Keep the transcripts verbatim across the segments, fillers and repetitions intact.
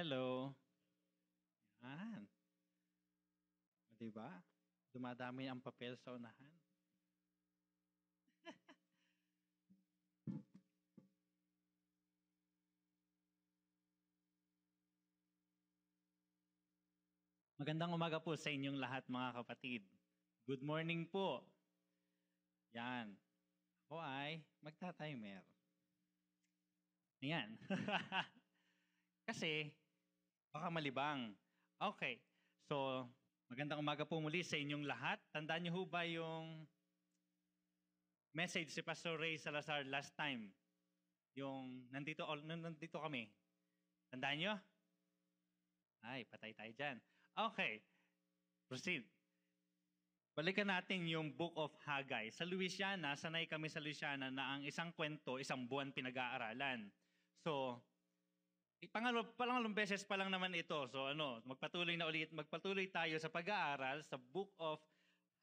Hello. Yan. O, diba? Dumadami ang papel sa unahan. Magandang umaga po sa inyong lahat, mga kapatid. Good morning po. Yan. Ako ay magta-timer. Yan. Kasi, baka malibang. Okay. So, magandang umaga po muli sa inyong lahat. Tandaan niyo ho ba yung message si Pastor Ray Salazar last time? Yung nandito, nandito kami. Tandaan niyo? Ay, patay tayo dyan. Okay, proceed. Balikan natin yung Book of Haggai. Sa Louisiana, sanay kami sa Louisiana na ang isang kwento, isang buwan pinag-aaralan. So, pangalo, pangalong beses pa lang naman ito. So ano, magpatuloy na ulit, magpatuloy tayo sa pag-aaral sa Book of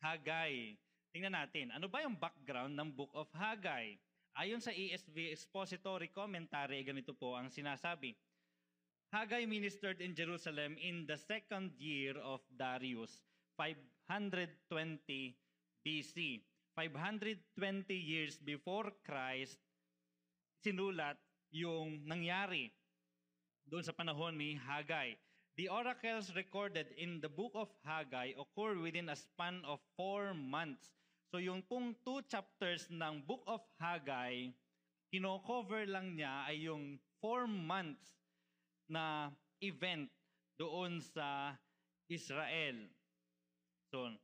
Haggai. Tingnan natin, ano ba yung background ng Book of Haggai? Ayon sa E S V Expository Commentary, ganito po ang sinasabi. Haggai ministered in Jerusalem in the second year of Darius, five twenty B C. five hundred twenty years before Christ, sinulat yung nangyari doon sa panahon ni Haggai. The oracles recorded in the book of Haggai occur within a span of four months. So yung pong two chapters ng book of Haggai, kino-cover lang niya ay yung four months na event doon sa Israel. So,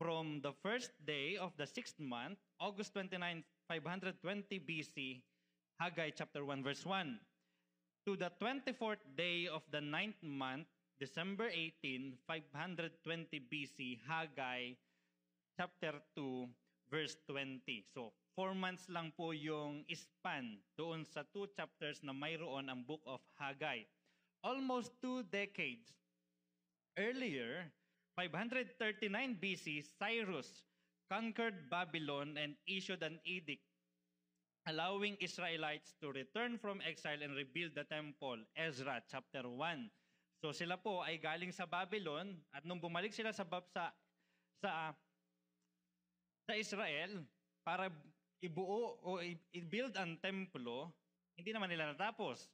from the first day of the sixth month, August twenty-ninth, five hundred twenty B C, Haggai chapter one, verse one, to the twenty-fourth day of the ninth month, December eighteenth, five hundred twenty B C, Haggai chapter two, verse twenty. So, four months lang po yung span doon sa two chapters na mayroon ang Book of Haggai. Almost two decades earlier, five hundred thirty-nine B C, Cyrus conquered Babylon and issued an edict allowing Israelites to return from exile and rebuild the temple, Ezra chapter one. So sila po ay galing sa Babylon at nung bumalik sila sa sa sa, sa Israel para ibuo o i-build ang templo, hindi naman nila natapos.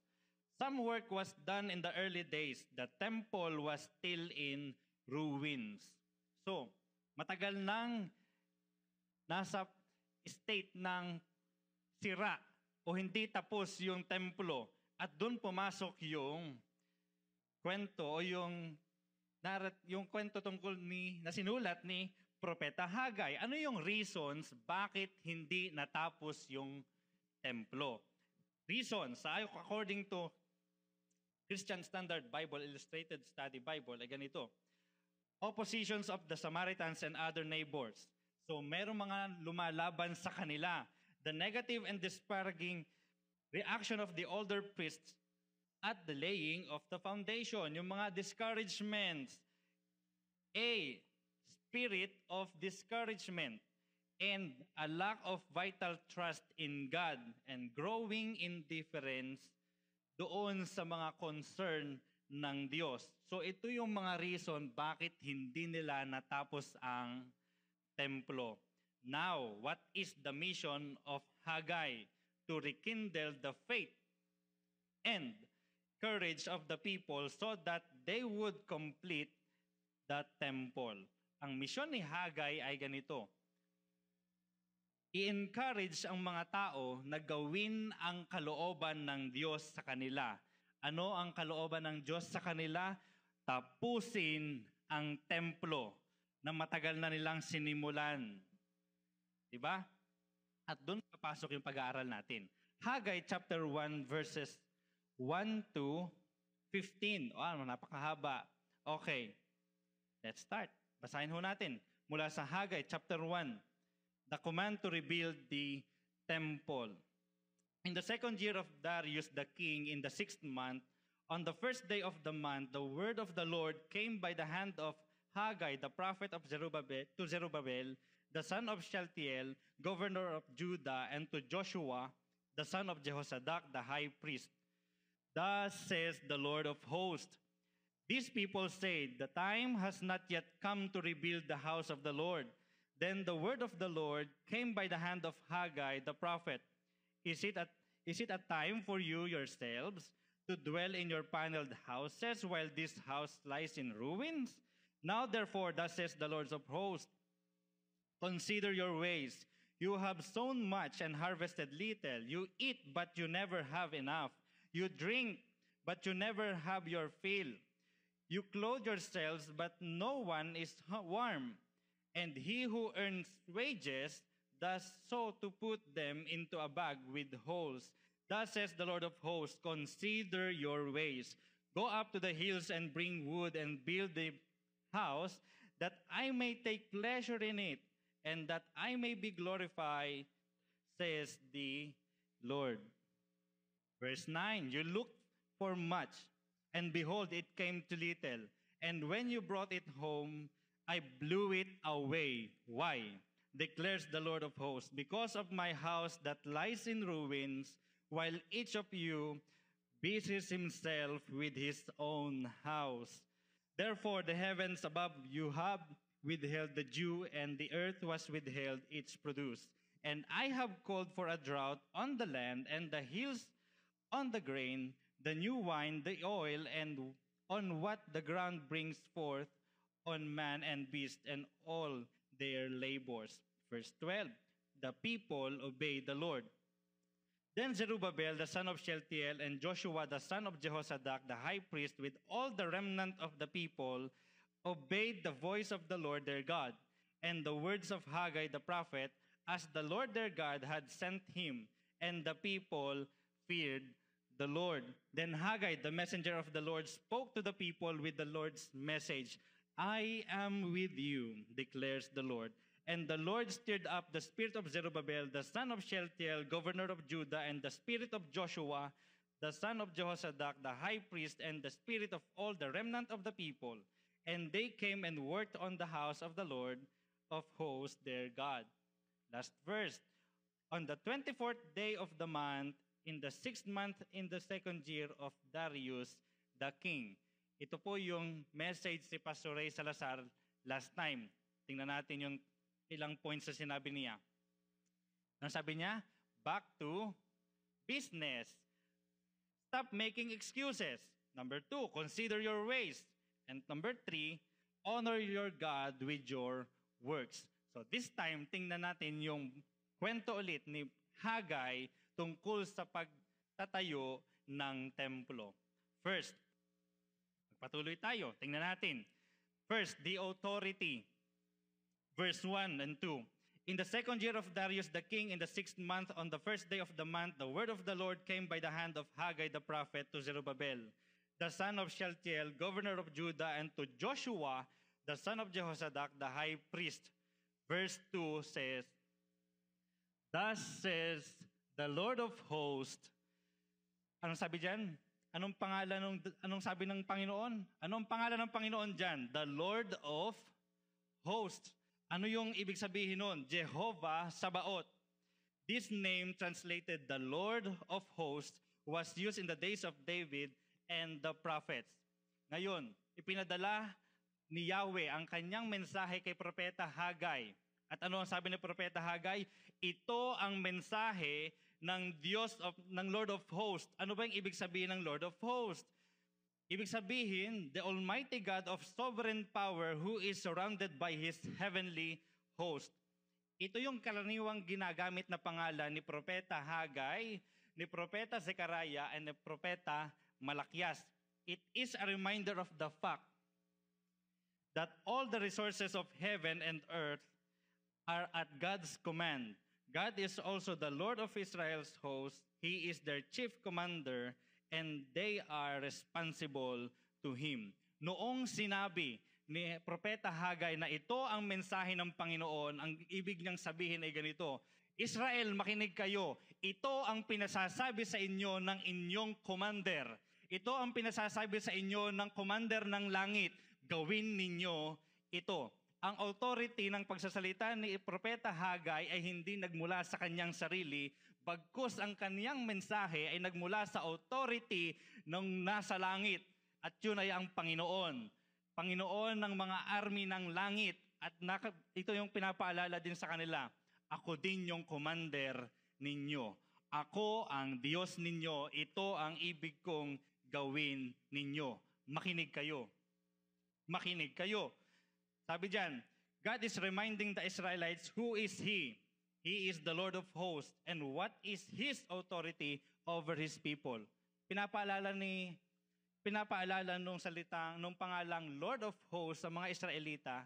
Some work was done in the early days. The temple was still in ruins. So, matagal nang nasa state ng sira o hindi tapos yung templo. At doon pumasok yung kwento o yung, yung kwento tungkol ni, na sinulat ni Propeta Haggai. Ano yung reasons bakit hindi natapos yung templo? Reasons, according to Christian Standard Bible, Illustrated Study Bible, ay ganito. Oppositions of the Samaritans and other neighbors. So, merong mga lumalaban sa kanila. The negative and disparaging reaction of the older priests at the laying of the foundation. Yung mga discouragements. A. Spirit of discouragement and a lack of vital trust in God and growing indifference doon sa mga concern ng Diyos. So ito yung mga reason bakit hindi nila natapos ang templo. Now, what is the mission of Haggai? To rekindle the faith and courage of the people so that they would complete the temple. Ang misyon ni Haggai ay ganito. I-encourage ang mga tao na gawin ang kalooban ng Diyos sa kanila. Ano ang kalooban ng Diyos sa kanila? Tapusin ang templo na matagal na nilang sinimulan. Diba? At doon papasok yung pag-aaral natin. Haggai chapter one verses one to fifteen. Oh, ano, napakahaba. Okay. Let's start. Basahin ho natin mula sa Haggai chapter one, the command to rebuild the temple. In the second year of Darius the king, in the sixth month, on the first day of the month, the word of the Lord came by the hand of Haggai, the prophet of Zerubbabel, to Zerubbabel, the son of Shealtiel, governor of Judah, and to Joshua, the son of Jehozadak, the high priest, Thus says the Lord of hosts, these people say, the time has not yet come to rebuild the house of the Lord. Then the word of the Lord came by the hand of Haggai the prophet. Is it a, is it a time for you yourselves to dwell in your paneled houses while this house lies in ruins? Now therefore, thus says the Lord of hosts, consider your ways. You have sown much and harvested little. You eat, but you never have enough. You drink, but you never have your fill. You clothe yourselves, but no one is warm. And he who earns wages does so to put them into a bag with holes. Thus says the Lord of hosts, consider your ways. Go up to the hills and bring wood and build the house, that I may take pleasure in it, and that I may be glorified, says the Lord. Verse nine, you looked for much, and behold, it came to little. And when you brought it home, I blew it away. Why? Declares the Lord of hosts, because of my house that lies in ruins, while each of you busies himself with his own house. Therefore, the heavens above you have withheld the dew, and the earth was withheld its produce. And I have called for a drought on the land, and the hills on the grain, the new wine, the oil, and on what the ground brings forth, on man and beast, and all their labors. Verse twelve, the people obey the Lord. Then Zerubbabel, the son of Shealtiel, and Joshua, the son of Jehozadak, the high priest, with all the remnant of the people, obeyed the voice of the Lord their God, and the words of Haggai the prophet, as the Lord their God had sent him, and the people feared the Lord. Then Haggai, the messenger of the Lord, spoke to the people with the Lord's message, I am with you, declares the Lord. And the Lord stirred up the spirit of Zerubbabel, the son of Shealtiel, governor of Judah, and the spirit of Joshua, the son of Jehozadak, the high priest, and the spirit of all the remnant of the people. And they came and worked on the house of the Lord of hosts their God. Last verse. On the twenty-fourth day of the month, in the sixth month in the second year of Darius the king. Ito po yung message si Pastor Ray Salazar last time. Tingnan natin yung ilang points na sinabi niya. Ang sabi niya, back to business. Stop making excuses. Number two, consider your ways. And number three, honor your God with your works. So this time, tingnan natin yung kwento ulit ni Haggai tungkol sa pagtatayo ng templo. First, magpatuloy tayo. Tingnan natin. First, the authority. Verse one and two. In the second year of Darius the king, in the sixth month, on the first day of the month, the word of the Lord came by the hand of Haggai the prophet to Zerubbabel, the son of Shealtiel, governor of Judah, and to Joshua, the son of Jehozadak, the high priest. Verse two says, thus says the Lord of hosts. Anong sabi dyan? Anong pangalan ng, anong sabi ng Panginoon? Anong pangalan ng Panginoon dyan? The Lord of hosts. Ano yung ibig sabihin nun? Jehovah Sabaoth. This name, translated the Lord of hosts, was used in the days of David and the prophets. Ngayon, ipinadala ni Yahweh ang kanyang mensahe kay Propeta Haggai. At ano ang sabi ni Propeta Haggai? Ito ang mensahe ng Diyos of, ng Lord of Hosts. Ano ba yung ibig sabihin ng Lord of Hosts? Ibig sabihin, the Almighty God of sovereign power who is surrounded by His heavenly host. Ito yung karaniwang ginagamit na pangalan ni Propeta Haggai, ni Propeta Zechariah, and ni Propeta Malakias. It is a reminder of the fact that all the resources of heaven and earth are at God's command. God is also the Lord of Israel's hosts. He is their chief commander, and they are responsible to Him. Noong sinabi ni Propeta Haggai na ito ang mensahe ng Panginoon, ang ibig niyang sabihin ay ganito, Israel, makinig kayo. Ito ang pinasasabi sa inyo ng inyong commander. Ito ang pinasasabi sa inyo ng commander ng langit. Gawin ninyo ito. Ang authority ng pagsasalita ni Propeta Haggai ay hindi nagmula sa kanyang sarili, bagkus ang kanyang mensahe ay nagmula sa authority nung nasa langit, at yun ay ang Panginoon. Panginoon ng mga army ng langit. At naka, ito yung pinapaalala din sa kanila, ako din yung commander ninyo. Ako ang Diyos ninyo. Ito ang ibig kong gawin ninyo. Makinig kayo. Makinig kayo. Sabi diyan, God is reminding the Israelites, who is He? He is the Lord of hosts, and what is His authority over His people? Pinapaalala ni, pinapaalala nung salitang, nung pangalang Lord of hosts sa mga Israelita,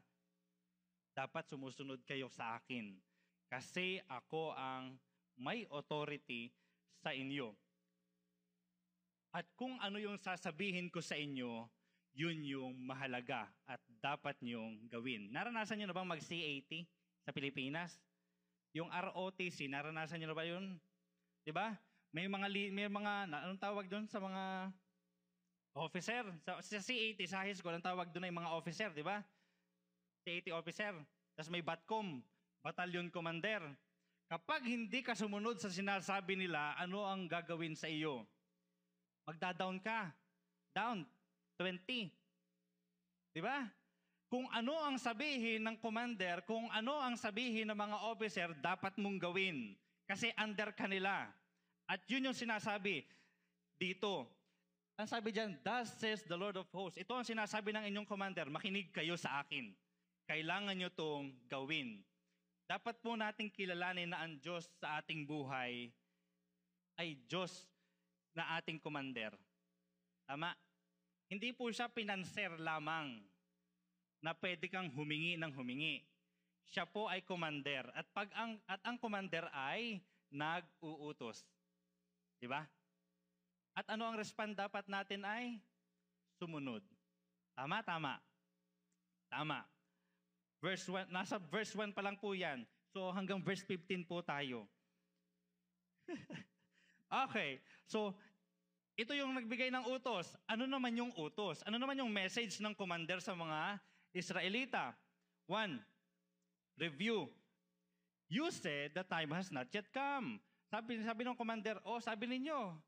dapat sumusunod kayo sa akin. Kasi ako ang may authority sa inyo. At kung ano yung sasabihin ko sa inyo, yun yung mahalaga at dapat niyong gawin. Naranasan niyo na bang mag-C eighty sa Pilipinas? Yung R O T C, naranasan niyo na ba yun? Diba? May mga, may mga, anong tawag doon sa mga officer? Sa, sa C eighty, sa high school, ang tawag doon ay mga officer, diba? C eighty officer. Tapos may BATCOM, Battalion Commander. Kapag hindi ka sumunod sa sinasabi nila, ano ang gagawin sa iyo? Magda-down ka. Down. twenty. Diba? Kung ano ang sabihin ng commander, kung ano ang sabihin ng mga officer, dapat mong gawin. Kasi under ka nila. At yun yung sinasabi dito. Ang sabi dyan, thus says the Lord of hosts. Ito ang sinasabi ng inyong commander, makinig kayo sa akin. Kailangan nyo itong gawin. Dapat po nating kilalanin na ang Diyos sa ating buhay ay Diyos na ating commander. Tama? Hindi po siya pinanser lamang na pwede kang humingi ng humingi. Siya po ay commander. At, pag ang, at ang commander ay nag-uutos. Diba? At ano ang response dapat natin ay? Sumunod. Tama, tama. Tama. Verse one, nasa verse one pa lang po yan. So hanggang verse fifteen po tayo. Okay. So, ito yung nagbigay ng utos. Ano naman yung utos? Ano naman yung message ng commander sa mga Israelita? One, review. You said the time has not yet come. Sabi, sabi ng commander, oh, sabi ninyo,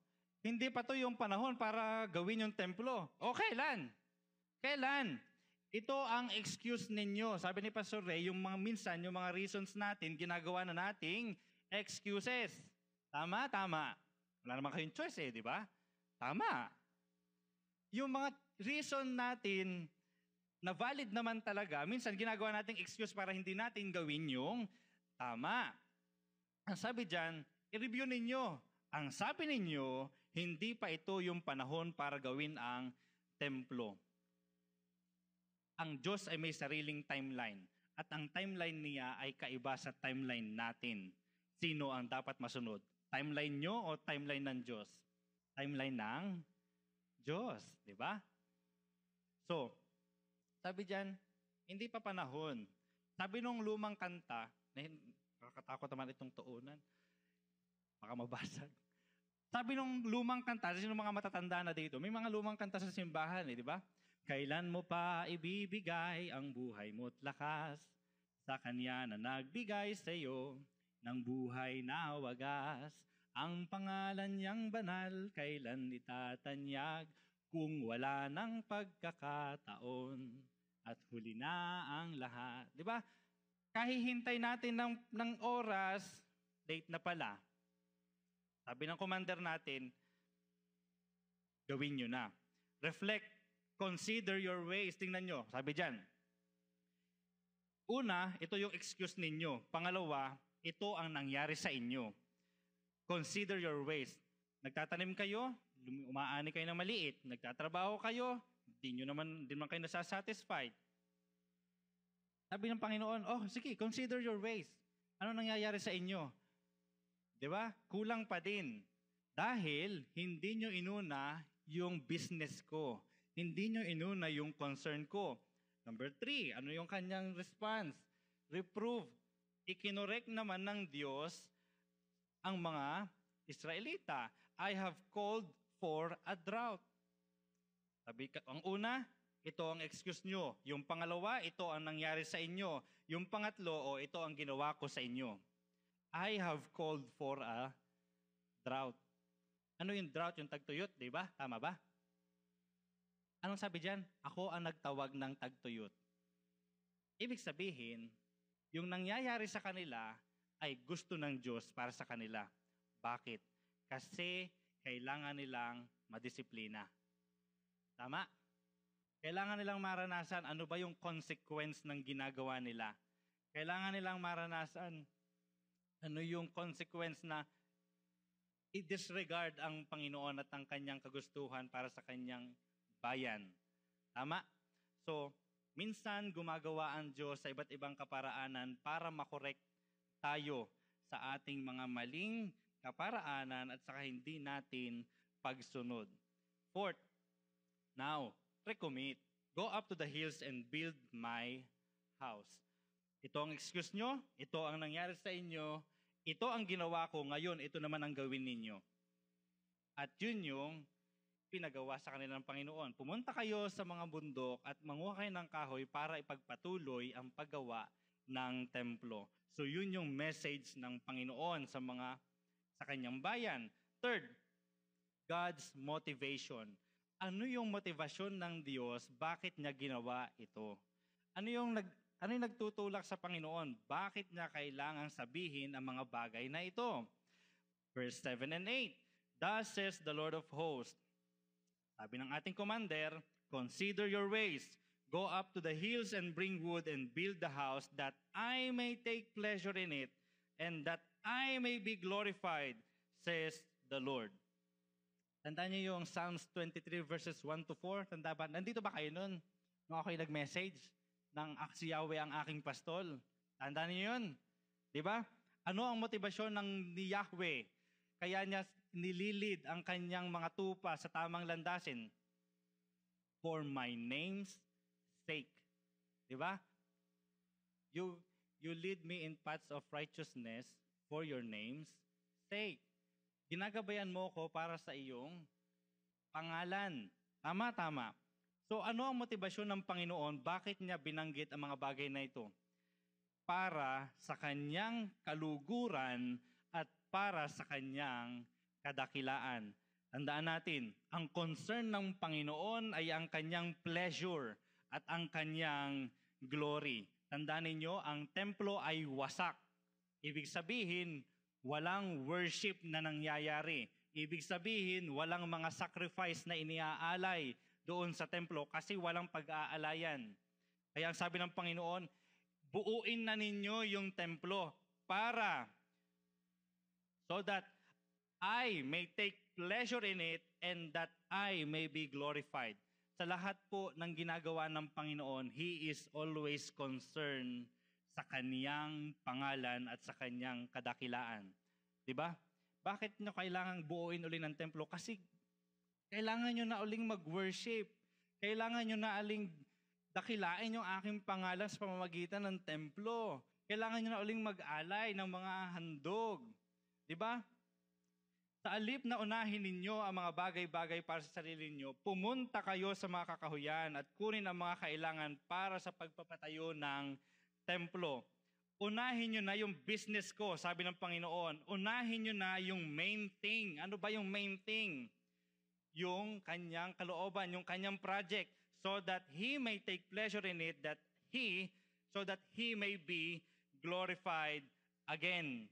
hindi pa to yung panahon para gawin yung templo. O, kailan? Kailan? Ito ang excuse ninyo. Sabi ni Pastor Ray, yung mga minsan, yung mga reasons natin, ginagawa na nating excuses. Tama, tama. Wala naman kayong choice eh, di ba? Tama. Yung mga reason natin, na valid naman talaga, minsan ginagawa nating excuse para hindi natin gawin yung tama. Ang sabi dyan, i-review ninyo. Ang sabi ninyo, hindi pa ito yung panahon para gawin ang templo. Ang Diyos ay may sariling timeline. At ang timeline niya ay kaiba sa timeline natin. Sino ang dapat masunod? Timeline nyo o timeline ng Diyos? Timeline ng Diyos. Diba? So, sabi dyan, hindi pa panahon. Sabi nung lumang kanta, nakakatakot naman itong tuunan, baka mabasag. Sabi nung lumang kanta, kasi nung mga matatanda na dito, may mga lumang kanta sa simbahan, eh, di ba? Kailan mo pa ibibigay ang buhay mo't lakas sa kanya na nagbigay sa'yo ng buhay na wagas? Ang pangalan niyang banal, kailan itatanyag? Kung wala ng pagkakataon at huli na ang lahat. Di ba? Kahihintay natin ng, ng oras, late na pala. Sabi ng commander natin, gawin nyo na. Reflect, consider your ways. Tingnan nyo, sabi dyan. Una, ito yung excuse ninyo. Pangalawa, ito ang nangyari sa inyo. Consider your ways. Nagtatanim kayo, umaani kayo ng maliit, nagtatrabaho kayo, hindi nyo naman, hindi naman kayo nasasatisfied. Sabi ng Panginoon, oh, sige, consider your ways. Ano nangyayari sa inyo? Di ba? Kulang pa din. Dahil hindi nyo inuna yung business ko. Hindi nyo inuna yung concern ko. Number three, ano yung kanyang response? Reprove. Ikinorek naman ng Diyos ang mga Israelita, I have called for a drought. Sabi, ang una, ito ang excuse nyo. Yung pangalawa, ito ang nangyari sa inyo. Yung pangatlo, o oh, ito ang ginawa ko sa inyo. I have called for a drought. Ano yung drought? Yung tagtuyot, di ba? Tama ba? Anong sabi dyan? Ako ang nagtawag ng tagtuyot. Ibig sabihin, yung nangyayari sa kanila ay gusto ng Diyos para sa kanila. Bakit? Kasi kailangan nilang madisiplina. Tama? Kailangan nilang maranasan ano ba yung consequence ng ginagawa nila. Kailangan nilang maranasan ano yung consequence na i-disregard ang Panginoon at ang kanyang kagustuhan para sa kanyang bayan. Tama? So, minsan gumagawa ang Diyos sa iba't ibang kaparaanan para makorek tayo sa ating mga maling kaparaanan at saka hindi natin pagsunod. Fourth, now, recommit. Go up to the hills and build my house. Ito ang excuse nyo, ito ang nangyari sa inyo, ito ang ginawa ko ngayon, ito naman ang gawin ninyo. At yun yung pinagawa sa kanila ng Panginoon. Pumunta kayo sa mga bundok at manguha kayo ng kahoy para ipagpatuloy ang paggawa ng templo. So yun yung message ng Panginoon sa mga sa kanyang bayan. Third, God's motivation. Ano yung motivasyon ng Diyos? Bakit niya ginawa ito? Ano yung nag Ano yung nagtutulak sa Panginoon? Bakit niya kailangang sabihin ang mga bagay na ito? Verse seven and eight, thus says the Lord of hosts. Sabi ng ating commander, consider your ways. Go up to the hills and bring wood and build the house that I may take pleasure in it and that I may be glorified, says the Lord. Tandaan niyo yung Psalms twenty-three verses one to four. Tanda ba? Nandito ba kayo nun? Nung ako'y nag-message ng si Yahweh ang aking pastol. Tandaan niyo yun. Diba? Ano ang motibasyon ng ni Yahweh? Kaya niya nililid ang kanyang mga tupa sa tamang landasin. For my name's sake. Diba? You, you lead me in paths of righteousness for your name's sake. Ginagabayan mo ko para sa iyong pangalan. Tama, tama. So ano ang motibasyon ng Panginoon? Bakit niya binanggit ang mga bagay na ito? Para sa kanyang kaluguran at para sa kanyang kadakilaan. Tandaan natin, ang concern ng Panginoon ay ang kanyang pleasure at ang kanyang glory. Tandaan ninyo, ang templo ay wasak. Ibig sabihin, walang worship na nangyayari. Ibig sabihin, walang mga sacrifice na iniaalay doon sa templo kasi walang pag-aalayan. Kaya ang sabi ng Panginoon, buuin na ninyo yung templo para so that I may take pleasure in it and that I may be glorified. Sa lahat po ng ginagawa ng Panginoon, He is always concerned sa kaniyang pangalan at sa kaniyang kadakilaan. Diba? Bakit nyo kailangang buuin uli ng templo? Kasi kailangan nyo na uling mag-worship. Kailangan nyo na uling dakilain yung aking pangalan sa pamamagitan ng templo. Kailangan nyo na uling mag-alay ng mga handog. Diba? Sa alip na unahin ninyo ang mga bagay-bagay para sa sarili nyo, pumunta kayo sa mga kakahuyan at kunin ang mga kailangan para sa pagpapatayo ng templo. Unahin nyo na yung business ko, sabi ng Panginoon. Unahin nyo na yung main thing. Ano ba yung main thing? Yung kanyang kalooban, yung kanyang project, so that He may take pleasure in it, that He, so that He may be glorified again.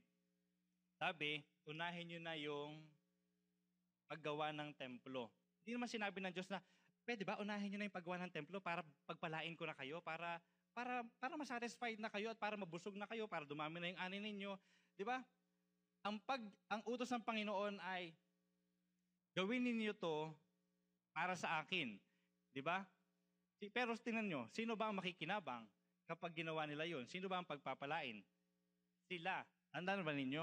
Sabi, unahin nyo na yung paggawa ng templo. Hindi naman sinabi ng Diyos na, pwede ba unahin nyo na yung paggawa ng templo para pagpalain ko na kayo, para, para, para masatisfied na kayo at para mabusog na kayo, para dumami na yung ani ninyo. Di ba? Ang, pag, ang utos ng Panginoon ay, gawin niyo to para sa akin. Di ba? Pero tingnan nyo, sino ba ang makikinabang kapag ginawa nila yun? Sino ba ang pagpapalain? Sila. Tandaan ba ninyo?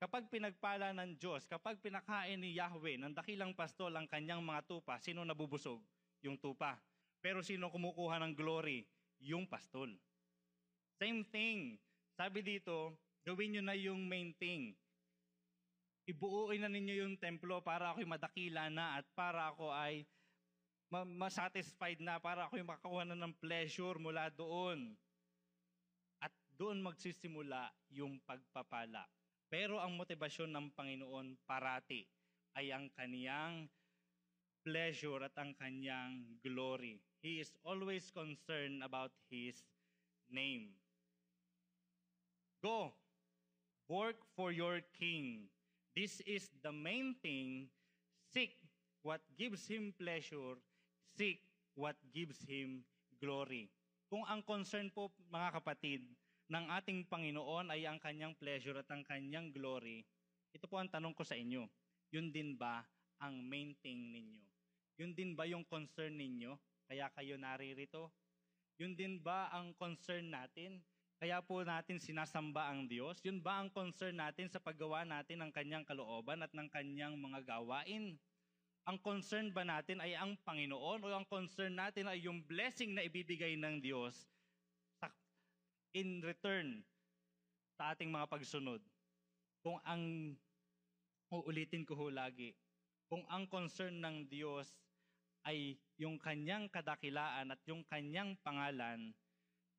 Kapag pinagpala ng Diyos, kapag pinakain ni Yahweh ng dakilang pastol ang kanyang mga tupa, sino nabubusog? Yung tupa. Pero sino kumukuha ng glory? Yung pastol. Same thing. Sabi dito, gawin nyo na yung main thing. Ibuuin na ninyo yung templo para ako'y madakila na at para ako ay masatisfied na, para ako'y makakuha na ng pleasure mula doon. At doon magsisimula yung pagpapala. Pero ang motibasyon ng Panginoon parati ay ang kaniyang pleasure at ang kaniyang glory. He is always concerned about His name. Go, work for your king. This is the main thing. Seek what gives Him pleasure. Seek what gives Him glory. Kung ang concern po, mga kapatid, ng ating Panginoon ay ang Kanyang pleasure at ang Kanyang glory, ito po ang tanong ko sa inyo. Yun din ba ang main thing ninyo? Yun din ba yung concern ninyo? Kaya kayo naririto? Yun din ba ang concern natin? Kaya po natin sinasamba ang Diyos? Yun ba ang concern natin sa paggawa natin ng Kanyang kalooban at ng Kanyang mga gawain? Ang concern ba natin ay ang Panginoon o ang concern natin ay yung blessing na ibibigay ng Diyos in return sa ating mga pagsunod? Kung ang, uulitin ko ho lagi, kung ang concern ng Diyos ay yung Kanyang kadakilaan at yung Kanyang pangalan,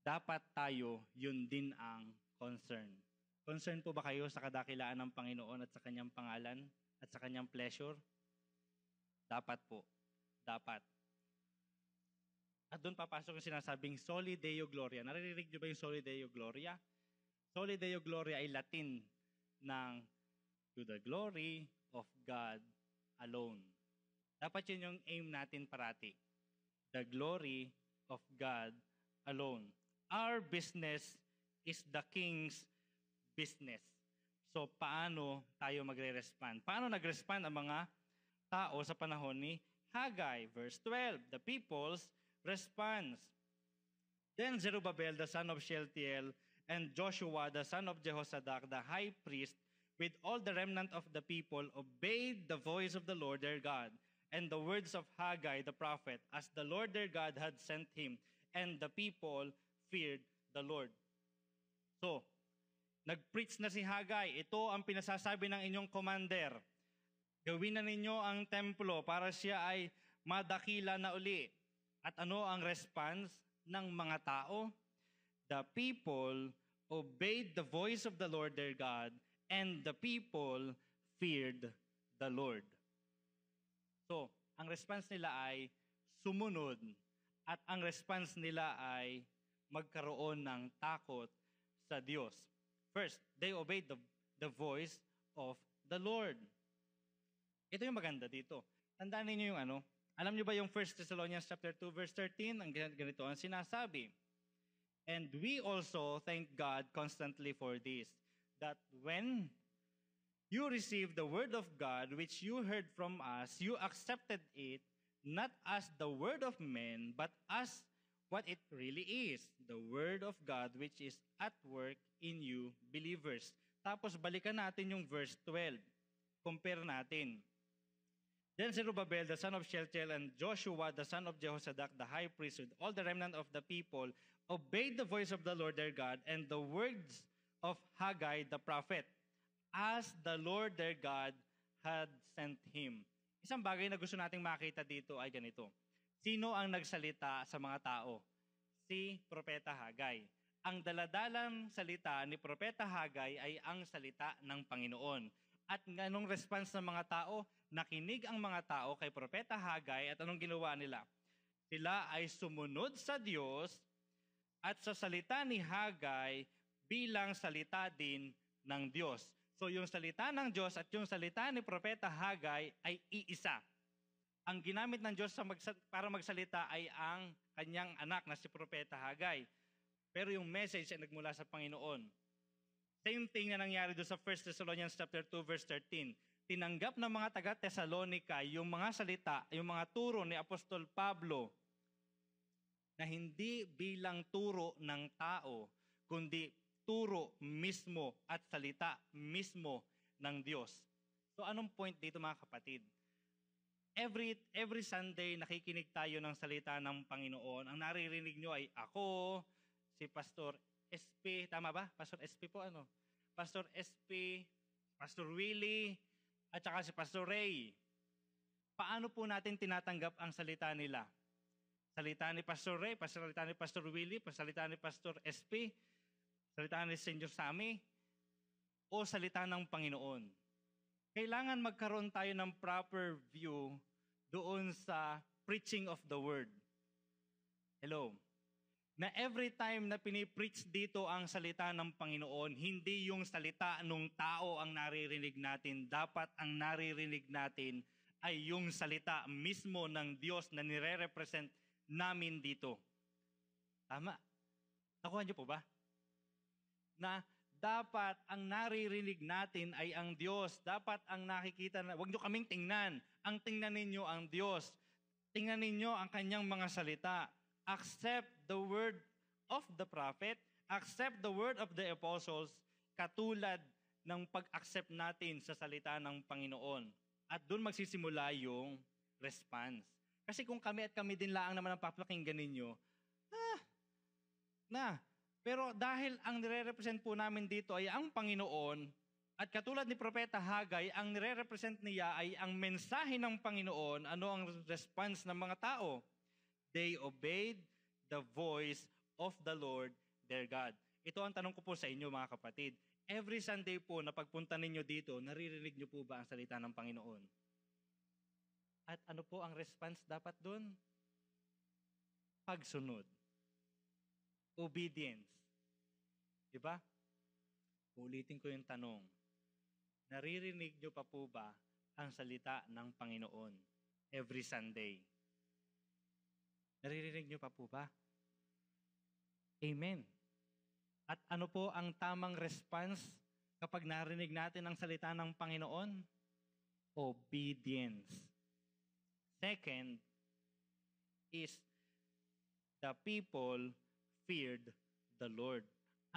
dapat tayo, yun din ang concern. Concern po ba kayo sa kadakilaan ng Panginoon at sa Kanyang pangalan at sa Kanyang pleasure? Dapat po. Dapat. At doon papasok yung sinasabing Soli Deo Gloria. Naririnig niyo ba yung Soli Deo Gloria? Soli Deo Gloria ay Latin ng to the glory of God alone. Dapat yun yung aim natin parati. The glory of God alone. Our business is the King's business. So, paano tayo magre-respond? Paano nag-respond ang mga tao sa panahon ni Haggai? Verse twelve, the people's response. Then Zerubbabel, the son of Shealtiel, and Joshua, the son of Jehozadak, the high priest, with all the remnant of the people, obeyed the voice of the Lord their God, and the words of Haggai the prophet, as the Lord their God had sent him. And the people feared the Lord. So, nag-preach na si Haggai. Ito ang pinasasabi ng inyong commander. Gawin na ninyo ang templo para siya ay madakila na uli. At ano ang response ng mga tao? The people obeyed the voice of the Lord their God, and the people feared the Lord. So, ang response nila ay sumunod. At ang response nila ay magkaroon ng takot sa Diyos. First, they obeyed the, the voice of the Lord. Ito yung maganda dito. Tandaan niyo yung ano. Alam niyo ba yung First Thessalonians chapter two verse thirteen? Ang ganito ang sinasabi. And we also thank God constantly for this, that when you received the word of God which you heard from us, you accepted it, not as the word of men, but as what it really is, the word of God which is at work in you believers. Tapos balikan natin yung verse twelve. Compare natin. Then Zerubbabel, the son of Shealtiel, and Joshua, the son of Jehozadak, the high priest, with all the remnant of the people, obeyed the voice of the Lord their God and the words of Haggai the prophet, as the Lord their God had sent him. Isang bagay na gusto nating makita dito ay ganito. Sino ang nagsalita sa mga tao? Si Propeta Haggai. Ang daladalang salita ni Propeta Haggai ay ang salita ng Panginoon. At anong response ng mga tao? Nakinig ang mga tao kay Propeta Haggai at anong ginawa nila? Sila ay sumunod sa Diyos at sa salita ni Haggai bilang salita din ng Diyos. So, yung salita ng Diyos at yung salita ni Propeta Haggai ay iisa. Ang ginamit ng Diyos sa magsa- para magsalita ay ang kanyang anak na si Propeta Haggai. Pero yung message ay nagmula sa Panginoon. Same thing na nangyari doon sa First Thessalonians chapter two verse thirteen. Tinanggap ng mga taga-Tesalonica yung mga salita, yung mga turo ni Apostol Pablo na hindi bilang turo ng tao, kundi turo mismo at salita mismo ng Diyos. So anong point dito mga kapatid? Every, every Sunday nakikinig tayo ng salita ng Panginoon. Ang naririnig nyo ay ako, si Pastor S P, tama ba? Pastor S P po ano? Pastor S P, Pastor Willie, at saka si Pastor Ray. Paano po natin tinatanggap ang salita nila? Salita ni Pastor Ray, salita ni Pastor Willie, salita ni Pastor S P, salita ng Senyor Sami o salita ng Panginoon. kailangan magkaroon tayo ng proper view doon sa preaching of the word. Hello? Na every time na pinipreach dito ang salita ng Panginoon, hindi yung salita ng tao ang naririnig natin. Dapat ang naririnig natin ay yung salita mismo ng Diyos na nire-represent namin dito. Tama. Nakuha niyo po ba? Na dapat ang naririnig natin ay ang Diyos. Dapat ang nakikita, na, huwag niyo kaming tingnan. Ang tingnan ninyo ang Diyos. Tingnan ninyo ang kanyang mga salita. Accept the word of the prophet. Accept the word of the apostles. Katulad ng pag-accept natin sa salita ng Panginoon. At doon magsisimula yung response. Kasi kung kami at kami din laang naman ang papakinggan ninyo, ah, na. Pero dahil ang nire-represent po namin dito ay ang Panginoon, at katulad ni Propeta Haggai, ang nire-represent niya ay ang mensahe ng Panginoon, ano ang response ng mga tao? They obeyed the voice of the Lord their God. Ito ang tanong ko po sa inyo mga kapatid. Every Sunday po na pagpunta ninyo dito, naririnig niyo po ba ang salita ng Panginoon? At ano po ang response dapat doon? Pagsunod. Obedience. Diba? Ulitin ko yung tanong. Naririnig nyo pa po ba ang salita ng Panginoon every Sunday? Naririnig nyo pa po ba? Amen. At ano po ang tamang response kapag narinig natin ang salita ng Panginoon? Obedience. Second is the people feared the Lord.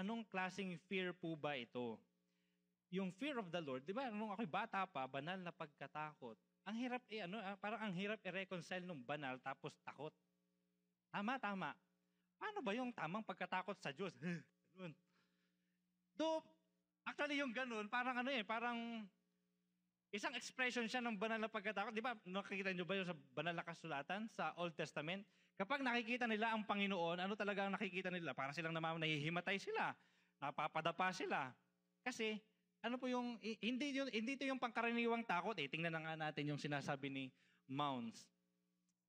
Anong klaseng fear po ba ito? Yung fear of the Lord, di ba, nung ako'y bata pa, banal na pagkatakot. Ang hirap, eh, ano, parang ang hirap i-reconcile nung banal tapos takot. Tama, tama. Paano ba yung tamang pagkatakot sa Diyos? Ganun. Though, actually yung ganun, parang ano eh, parang isang expression siya ng banal na pagkatakot. Di ba, nakikita nyo ba yung sa banal na kasulatan sa Old Testament? Kapag nakikita nila ang Panginoon, ano talaga ang nakikita nila? Para silang namam- nahihimatay sila, napapadapa sila. Kasi, ano po yung, hindi, yung, hindi ito yung pangkaraniwang takot. Eh. Tingnan na nga natin yung sinasabi ni Mounts.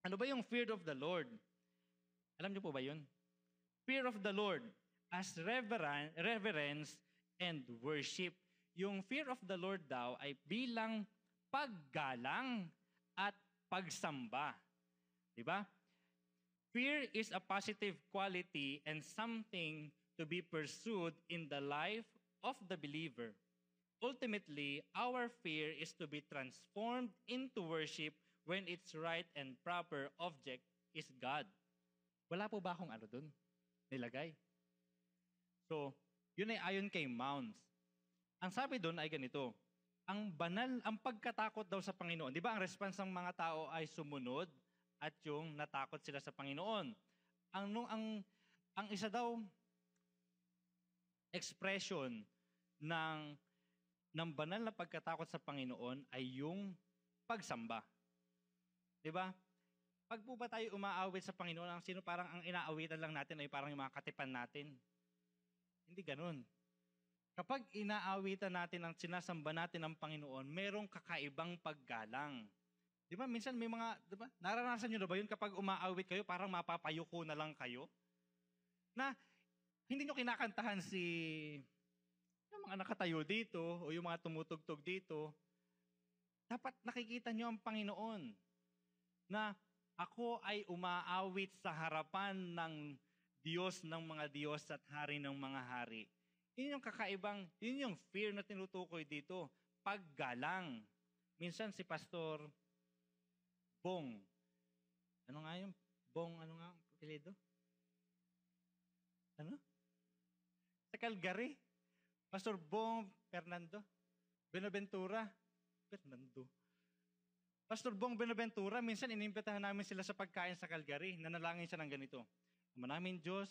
Ano ba yung fear of the Lord? Alam nyo po ba yun? Fear of the Lord as reverence, reverence and worship. Yung fear of the Lord daw ay bilang paggalang at pagsamba. Diba? Fear is a positive quality and something to be pursued in the life of the believer. Ultimately, our fear is to be transformed into worship when its right and proper object is God. Wala po ba akong ano dun? Nilagay? So, yun ay ayon kay Mounts. Ang sabi doon ay ganito, ang banal, ang pagkatakot daw sa Panginoon. Di ba ang response ng mga tao ay sumunod at yung natakot sila sa Panginoon. Ang, nung, ang, ang isa daw expression ng, ng banal na pagkatakot sa Panginoon ay yung pagsamba. Di ba? Pag po ba tayo umaawit sa Panginoon, ang sino parang ang inaawitan lang natin ay parang yung mga katipan natin. Hindi ganun. Kapag inaawitan natin ang sinasamba natin ng Panginoon, merong kakaibang paggalang. Di ba? Minsan may mga, di ba? Naranasan nyo na ba yun kapag umaawit kayo, parang mapapayuko na lang kayo? Na hindi nyo kinakantahan si yung mga nakatayo dito o yung mga tumutugtog dito. Dapat nakikita nyo ang Panginoon na ako ay umaawit sa harapan ng Diyos ng mga Diyos at Hari ng mga Hari. Yun yung kakaibang, yun yung fear na tinutukoy dito. Paggalang. Minsan si Pastor Bong. Ano nga yung? Bong, ano nga ang pilido? Ano? Sa Calgary. Pastor Bong Fernando. Benaventura. Fernando. Pastor Bong Benaventura, minsan inimbitahan namin sila sa pagkain sa Calgary. Nanalangin siya ng ganito. Ama namin Diyos,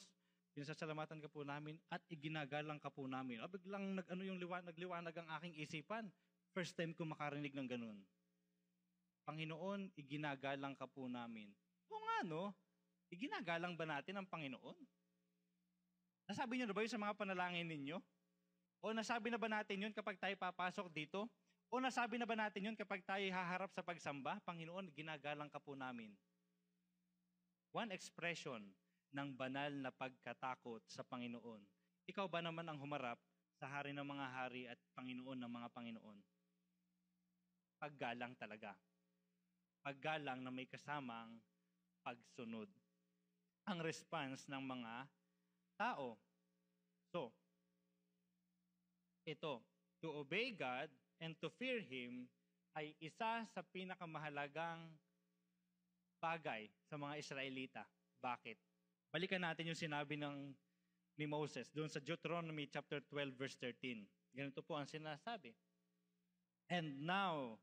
pinasasalamatan ka po namin at iginagalang ka po namin. Ah, biglang nag-ano yung liwanag, liwanag ang aking isipan. First time ko makarinig ng ganun. Panginoon, iginagalang ka po namin. O nga no, iginagalang ba natin ang Panginoon? Nasabi nyo na ba yun sa mga panalangin ninyo? O nasabi na ba natin yun kapag tayo papasok dito? O nasabi na ba natin yun kapag tayo haharap sa pagsamba? Panginoon, ginagalang ka po namin. One expression ng banal na pagkatakot sa Panginoon. Ikaw ba naman ang humarap sa hari ng mga hari at Panginoon ng mga Panginoon? Paggalang talaga. Paggalang na may kasamang pagsunod. Ang response ng mga tao. So, ito, to obey God and to fear Him ay isa sa pinakamahalagang bagay sa mga Israelita. Bakit? Balikan natin yung sinabi ng, ni Moses doon sa Deuteronomy chapter twelve verse thirteen. Ganito po ang sinasabi. And now,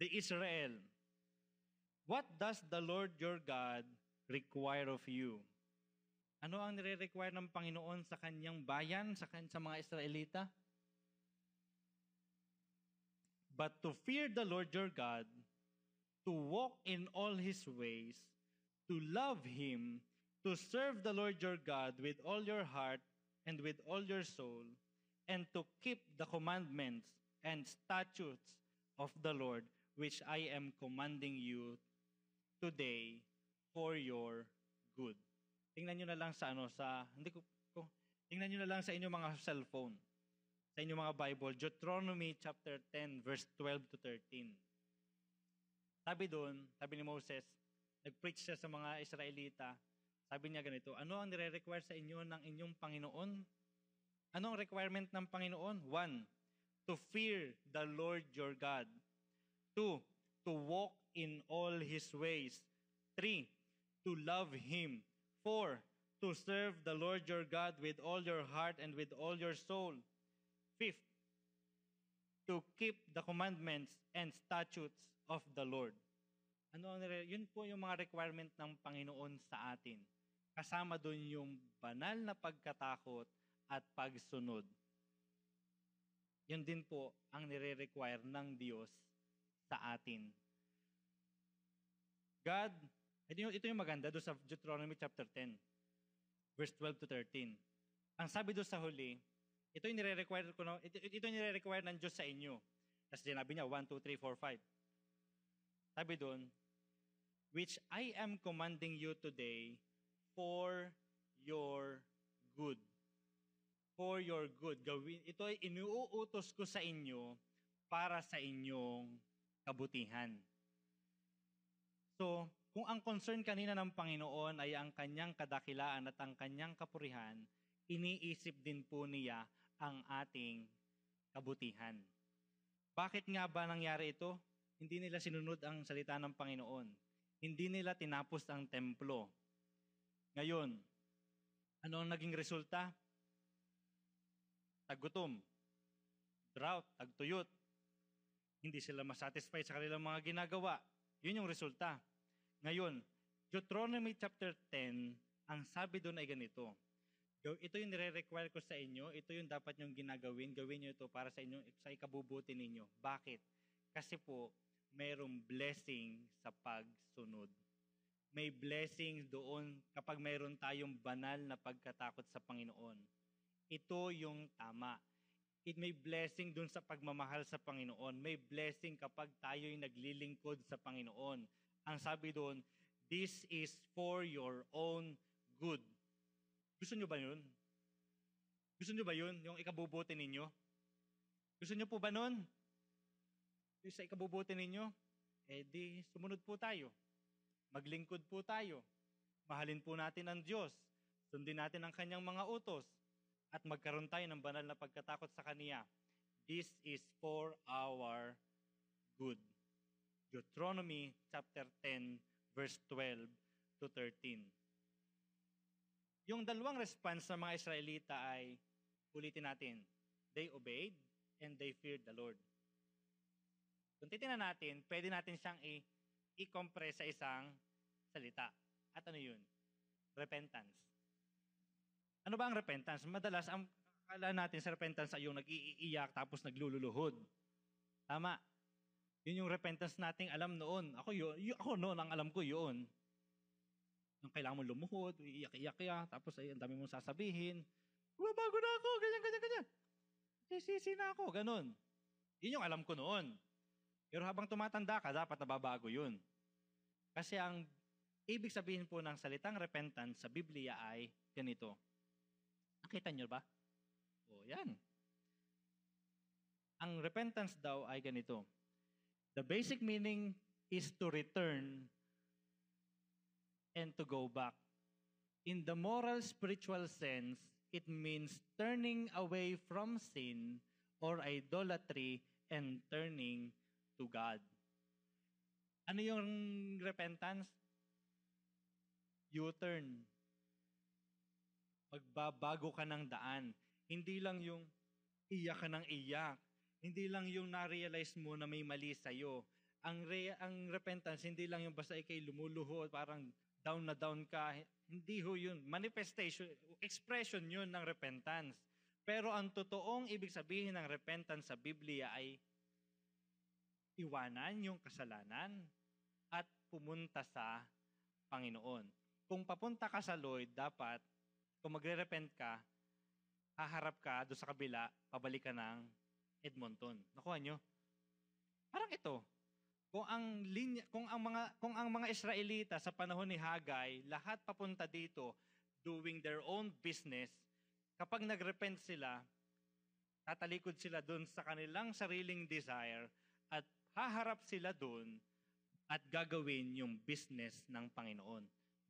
the Israel, what does the Lord your God require of you? Ano ang nire-require ng Panginoon sa kanyang bayan, sa, kan- sa mga Israelita? But to fear the Lord your God, to walk in all His ways, to love Him, to serve the Lord your God with all your heart and with all your soul, and to keep the commandments and statutes of the Lord, which I am commanding you today for your good. Tingnan niyo na lang sa ano, sa, hindi ko, ko tingnan niyo na lang sa inyong mga cellphone. Sa inyong mga Bible, Deuteronomy chapter ten, verse twelve to thirteen. Sabi doon, sabi ni Moses, nag-preach siya sa mga Israelita, sabi niya ganito, ano ang nire-require sa inyo ng inyong Panginoon? Ano ang requirement ng Panginoon? One, to fear the Lord your God. Two, to walk in all His ways. Three, to love Him. Four, to serve the Lord your God with all your heart and with all your soul. Fifth, to keep the commandments and statutes of the Lord. Ano, yun po yung mga requirement ng Panginoon sa atin. Kasama dun yung banal na pagkatakot at pagsunod. Yun din po ang nire-require ng Diyos sa atin. God, ito yung maganda doon sa Deuteronomy chapter ten, verse twelve to thirteen. Ang sabi doon sa huli, ito yung nire-require ko na, ito, ito yung nire-require ng Diyos sa inyo. Tapos sinabi niya, one, two, three, four, five. Sabi doon, which I am commanding you today for your good. For your good. Gawin, ito ay inuutos ko sa inyo para sa inyong kabutihan. So, kung ang concern kanina ng Panginoon ay ang kanyang kadakilaan at ang kanyang kapurihan, iniisip din po niya ang ating kabutihan. Bakit nga ba nangyari ito? Hindi nila sinunod ang salita ng Panginoon. Hindi nila tinapos ang templo. Ngayon, ano ang naging resulta? Taggutom, drought, tagtuyot. Hindi sila masatisfy sa kanilang mga ginagawa. Yun yung resulta. Ngayon, Deuteronomy chapter ten, ang sabi doon ay ganito. Ito yung nire-require ko sa inyo. Ito yung dapat nyong ginagawin. Gawin nyo ito para sa inyo, sa ikabubuti ninyo. Bakit? Kasi po, mayroong blessing sa pagsunod. May blessing doon kapag mayroon tayong banal na pagkatakot sa Panginoon. Ito yung tama. It may blessing doon sa pagmamahal sa Panginoon. May blessing kapag tayo'y naglilingkod sa Panginoon. Ang sabi doon, this is for your own good. Gusto nyo ba yun? Gusto nyo ba yun? Yung ikabubuti ninyo? Gusto nyo po ba nun? Yung sa ikabubuti ninyo? Eh di, sumunod po tayo. Maglingkod po tayo. Mahalin po natin ang Diyos. Sundin natin ang kanyang mga utos. At magkaroon tayo ng banal na pagkatakot sa kanya. This is for our good. Deuteronomy chapter ten, verse twelve to thirteen. Yung dalawang response ng mga Israelita ay, ulitin natin, they obeyed and they feared the Lord. Kung titignan natin, pwede natin siyang i-compress sa isang salita. At ano yun? Repentance. Ano ba ang repentance? Madalas, ang akala natin sa repentance ay yung nag-iiyak tapos naglululuhod. Tama. Yun yung repentance nating alam noon. Ako, yun, ako noon, ang alam ko yun. Nung kailangan mo lumuhod, iiyak-iyak-iyak, tapos ay, ang dami mong sasabihin, babago na ako, ganyan-ganyan-ganyan. Sisisi na ako, ganun. Yun yung alam ko noon. Pero habang tumatanda ka, dapat nababago yun. Kasi ang ibig sabihin po ng salitang repentance sa Biblia ay ganito. Nakita nyo ba? O, yan. Ang repentance daw ay ganito. The basic meaning is to return and to go back. In the moral spiritual sense, it means turning away from sin or idolatry and turning to God. Ano yung repentance? U-turn. Magbabago ka ng daan. Hindi lang yung iyak ka ng iyak. Hindi lang yung na-realize mo na may mali sa'yo. Ang, re- ang repentance, hindi lang yung basta ikay lumuluho, parang down na down ka. Hindi ho yun. Manifestation, expression yun ng repentance. Pero ang totoong ibig sabihin ng repentance sa Biblia ay iwanan yung kasalanan at pumunta sa Panginoon. Kung papunta ka sa Lord, dapat kung magre-repent ka, haharap ka doon sa kabila, pabalik ka ng Edmonton. Nakuha nyo? Parang ito. Kung ang linya, kung ang mga kung ang mga Israelita sa panahon ni Haggai, lahat papunta dito doing their own business, kapag nagrepent sila, tatalikod sila doon sa kanilang sariling desire at haharap sila doon at gagawin yung business ng Panginoon.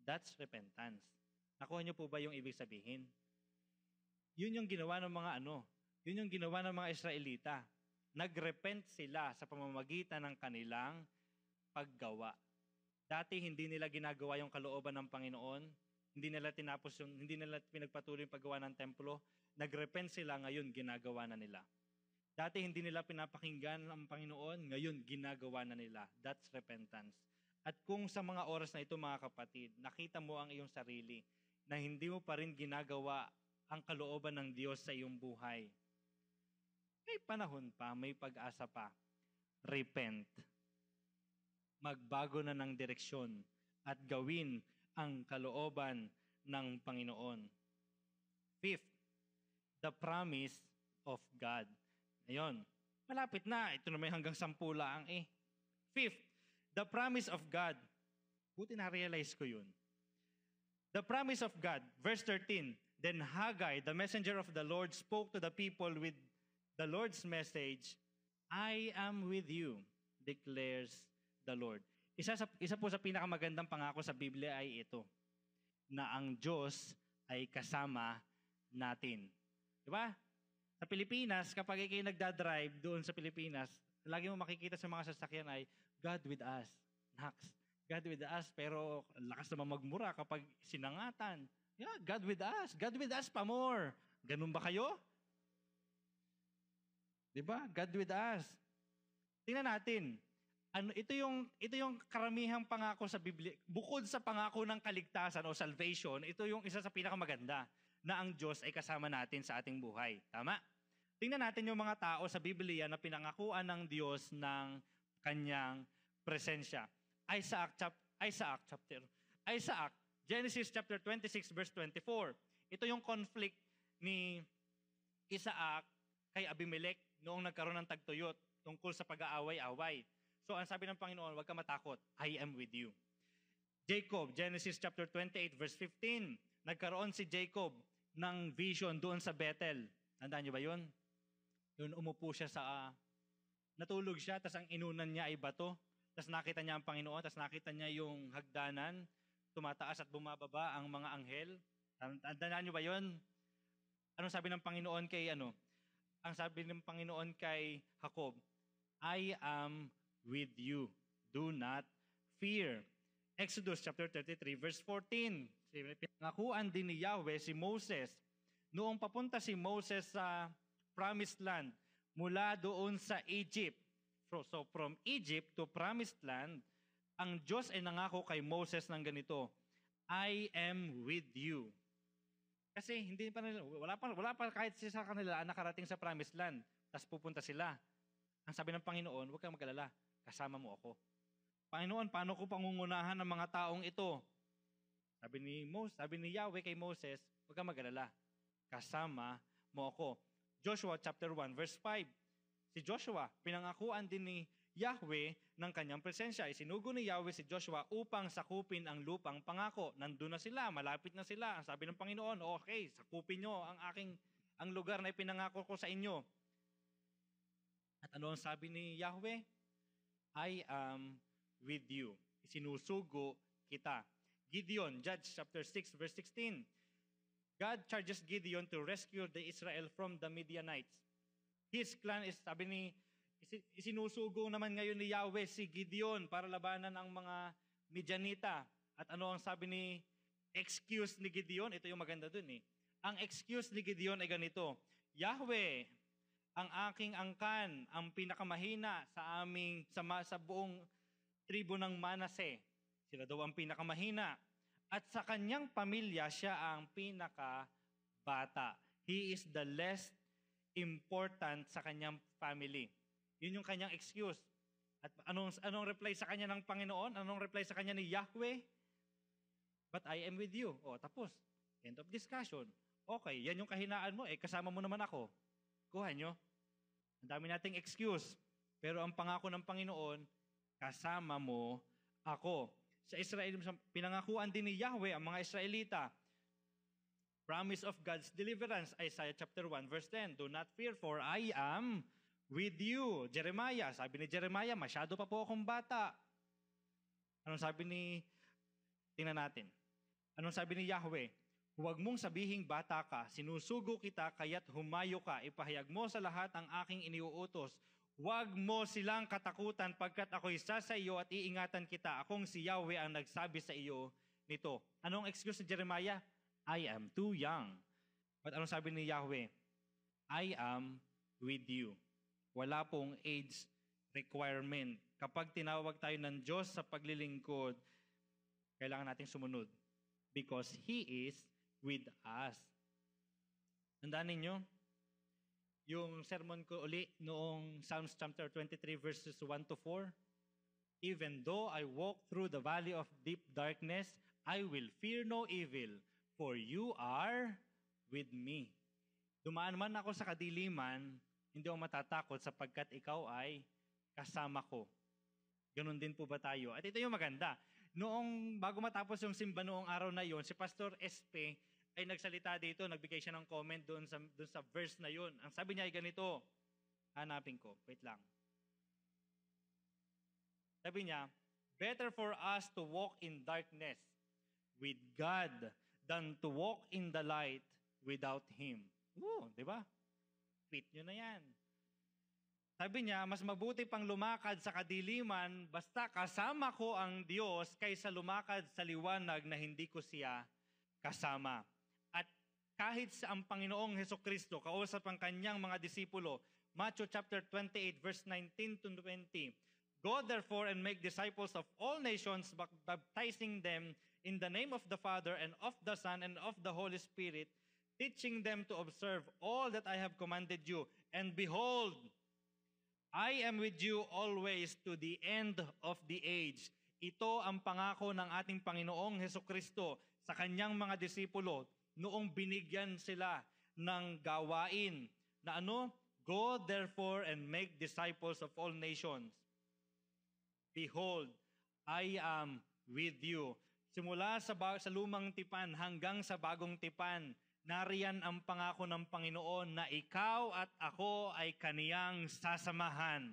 That's repentance. Nakuha niyo po ba yung ibig sabihin? Yun yung ginawa ng mga ano, yun yung ginawa ng mga Israelita. Nagrepent sila sa pamamagitan ng kanilang paggawa. Dati hindi nila ginagawa yung kalooban ng Panginoon, hindi nila tinapos yung hindi nila pinagpatuloy yung paggawa ng templo. Nagrepent sila, ngayon ginagawa na nila. Dati hindi nila pinapakinggan ang Panginoon, ngayon ginagawa na nila. That's repentance. At kung sa mga oras na ito mga kapatid, nakita mo ang iyong sarili na hindi mo pa rin ginagawa ang kalooban ng Diyos sa iyong buhay, may panahon pa, may pag-asa pa. Repent. Magbago na ng direksyon at gawin ang kalooban ng Panginoon. Fifth, the promise of God. Ayun, malapit na. Ito na may hanggang sampu lang eh. Fifth, the promise of God. Buti na-realize ko yun. The promise of God. Verse thirteen, then Haggai, the messenger of the Lord, spoke to the people with the Lord's message, I am with you, declares the Lord. Isa, sa, isa po sa pinakamagandang pangako sa Biblia ay ito, na ang Diyos ay kasama natin. Diba? Sa Pilipinas, kapag ikay nagdadrive doon sa Pilipinas, lagi mo makikita sa mga sasakyan ay, God with us. Next. God with us, pero lakas naman magmura kapag sinangatan. Yeah, God with us. God with us pa more. Ganun ba kayo? Diba? God with us. Tingnan natin. Ano, ito yung ito yung karamihang pangako sa Biblia. Bukod sa pangako ng kaligtasan o salvation, ito yung isa sa pinakamaganda na ang Diyos ay kasama natin sa ating buhay. Tama? Tingnan natin yung mga tao sa Biblia na pinangakuan ng Diyos ng kanyang presensya. Isaac chapter Isaac chapter Isaac Genesis chapter twenty-six verse twenty-four. Ito yung conflict ni Isaac kay Abimelech noong nagkaroon ng tagtuyot tungkol sa pag-aaway-away. So, ang sabi ng Panginoon, huwag ka matakot. I am with you. Jacob, Genesis chapter twenty-eight, verse fifteen. Nagkaroon si Jacob ng vision doon sa Bethel. Tandaan niyo ba yun? Yun, umupo siya sa... Uh, natulog siya, tas ang inunan niya ay bato. Tas nakita niya ang Panginoon, tas nakita niya yung hagdanan. Tumataas at bumababa ang mga anghel. Tandaan niyo ba yun? Anong sabi ng Panginoon kay ano? Ang sabi ng Panginoon kay Jacob, I am with you. Do not fear. Exodus chapter thirty-three verse fourteen. Pinangakuan din ni Yahweh si Moses. Noong papunta si Moses sa Promised Land mula doon sa Egypt. So from Egypt to Promised Land, ang Diyos ay nangako kay Moses ng ganito, I am with you. Kasi hindi pa nila, wala pa, wala pa kahit sa kanila nakarating sa Promised Land. Tapos pupunta sila. Ang sabi ng Panginoon, huwag kang mag-alala, kasama mo ako. Panginoon, paano ko pangungunahan ng mga taong ito? Sabi ni Moses, sabi ni Yahweh kay Moses, huwag kang mag-alala, kasama mo ako. Joshua chapter one verse five. Si Joshua, pinangakuan din ni Yahweh ng kanyang presensya. Isinugo ni Yahweh si Joshua upang sakupin ang lupang pangako. Nandun na sila, malapit na sila. Sabi ng Panginoon, okay, sakupin nyo ang aking ang lugar na ipinangako ko sa inyo. At ano ang sabi ni Yahweh? I am with you. Isinusugo kita. Gideon, Judges chapter six, verse sixteen. God charges Gideon to rescue the Israel from the Midianites. His clan is, sabi ni, isinusugo naman ngayon ni Yahweh si Gideon para labanan ang mga Midianita. At ano ang sabi ni, excuse ni Gideon? Ito yung maganda dun eh. Ang excuse ni Gideon ay ganito, Yahweh, ang aking angkan, ang pinakamahina sa aming sa, sa buong tribo ng Manase. Sila daw ang pinakamahina. At sa kanyang pamilya, siya ang pinakabata. He is the least important sa kanyang family. Yun yung kanyang excuse. At anong, anong reply sa kanya ng Panginoon? Anong reply sa kanya ni Yahweh? But I am with you. O, tapos. End of discussion. Okay, yan yung kahinaan mo. Eh, kasama mo naman ako. Kuha nyo. Ang dami nating excuse. Pero ang pangako ng Panginoon, kasama mo ako. Sa Israel, pinangakuan din ni Yahweh ang mga Israelita. Promise of God's deliverance, Isaiah chapter one, verse ten. Do not fear, for I am with you. Jeremiah, sabi ni Jeremiah, masyado pa po akong bata. Anong sabi ni, tingnan natin. Anong sabi ni Yahweh? Huwag mong sabihing bata ka, sinusugo kita, kaya't humayo ka. Ipahayag mo sa lahat ang aking iniuutos. Huwag mo silang katakutan pagkat ako'y sasayo at iingatan kita. Akong si Yahweh ang nagsabi sa iyo nito. Anong excuse ni Jeremiah? I am too young. But anong sabi ni Yahweh? I am with you. Wala pong age requirement. Kapag tinawag tayo ng Diyos sa paglilingkod, kailangan nating sumunod. Because He is with us. Tandaan ninyo, yung sermon ko uli noong Psalms chapter twenty-three verses one to four, even though I walk through the valley of deep darkness, I will fear no evil, for you are with me. Dumaan man ako sa kadiliman, hindi ako matatakot sapagkat ikaw ay kasama ko. Ganun din po ba tayo? At ito yung maganda. Noong bago matapos yung simba noong araw na yon, si Pastor S P ay nagsalita dito, nagbigay siya ng comment doon sa, doon sa verse na yon. Ang sabi niya ay ganito, hanapin ko, wait lang. Sabi niya, better for us to walk in darkness with God than to walk in the light without Him. Oo, di ba? Tweet nyo na yan. Sabi niya, mas mabuti pang lumakad sa kadiliman basta kasama ko ang Diyos kaysa lumakad sa liwanag na hindi ko siya kasama. At kahit sa ang Panginoong Hesus Kristo, kausap ang kanyang mga disipulo, Matthew chapter twenty-eight, verse nineteen to twenty, go therefore and make disciples of all nations, baptizing them in the name of the Father and of the Son and of the Holy Spirit, teaching them to observe all that I have commanded you. And behold, I am with you always to the end of the age. Ito ang pangako ng ating Panginoong Hesus Kristo sa kanyang mga disipulo noong binigyan sila ng gawain na ano? Go therefore and make disciples of all nations. Behold, I am with you. Simula sa, sa lumang tipan hanggang sa bagong tipan, nariyan ang pangako ng Panginoon na ikaw at ako ay kaniyang sasamahan.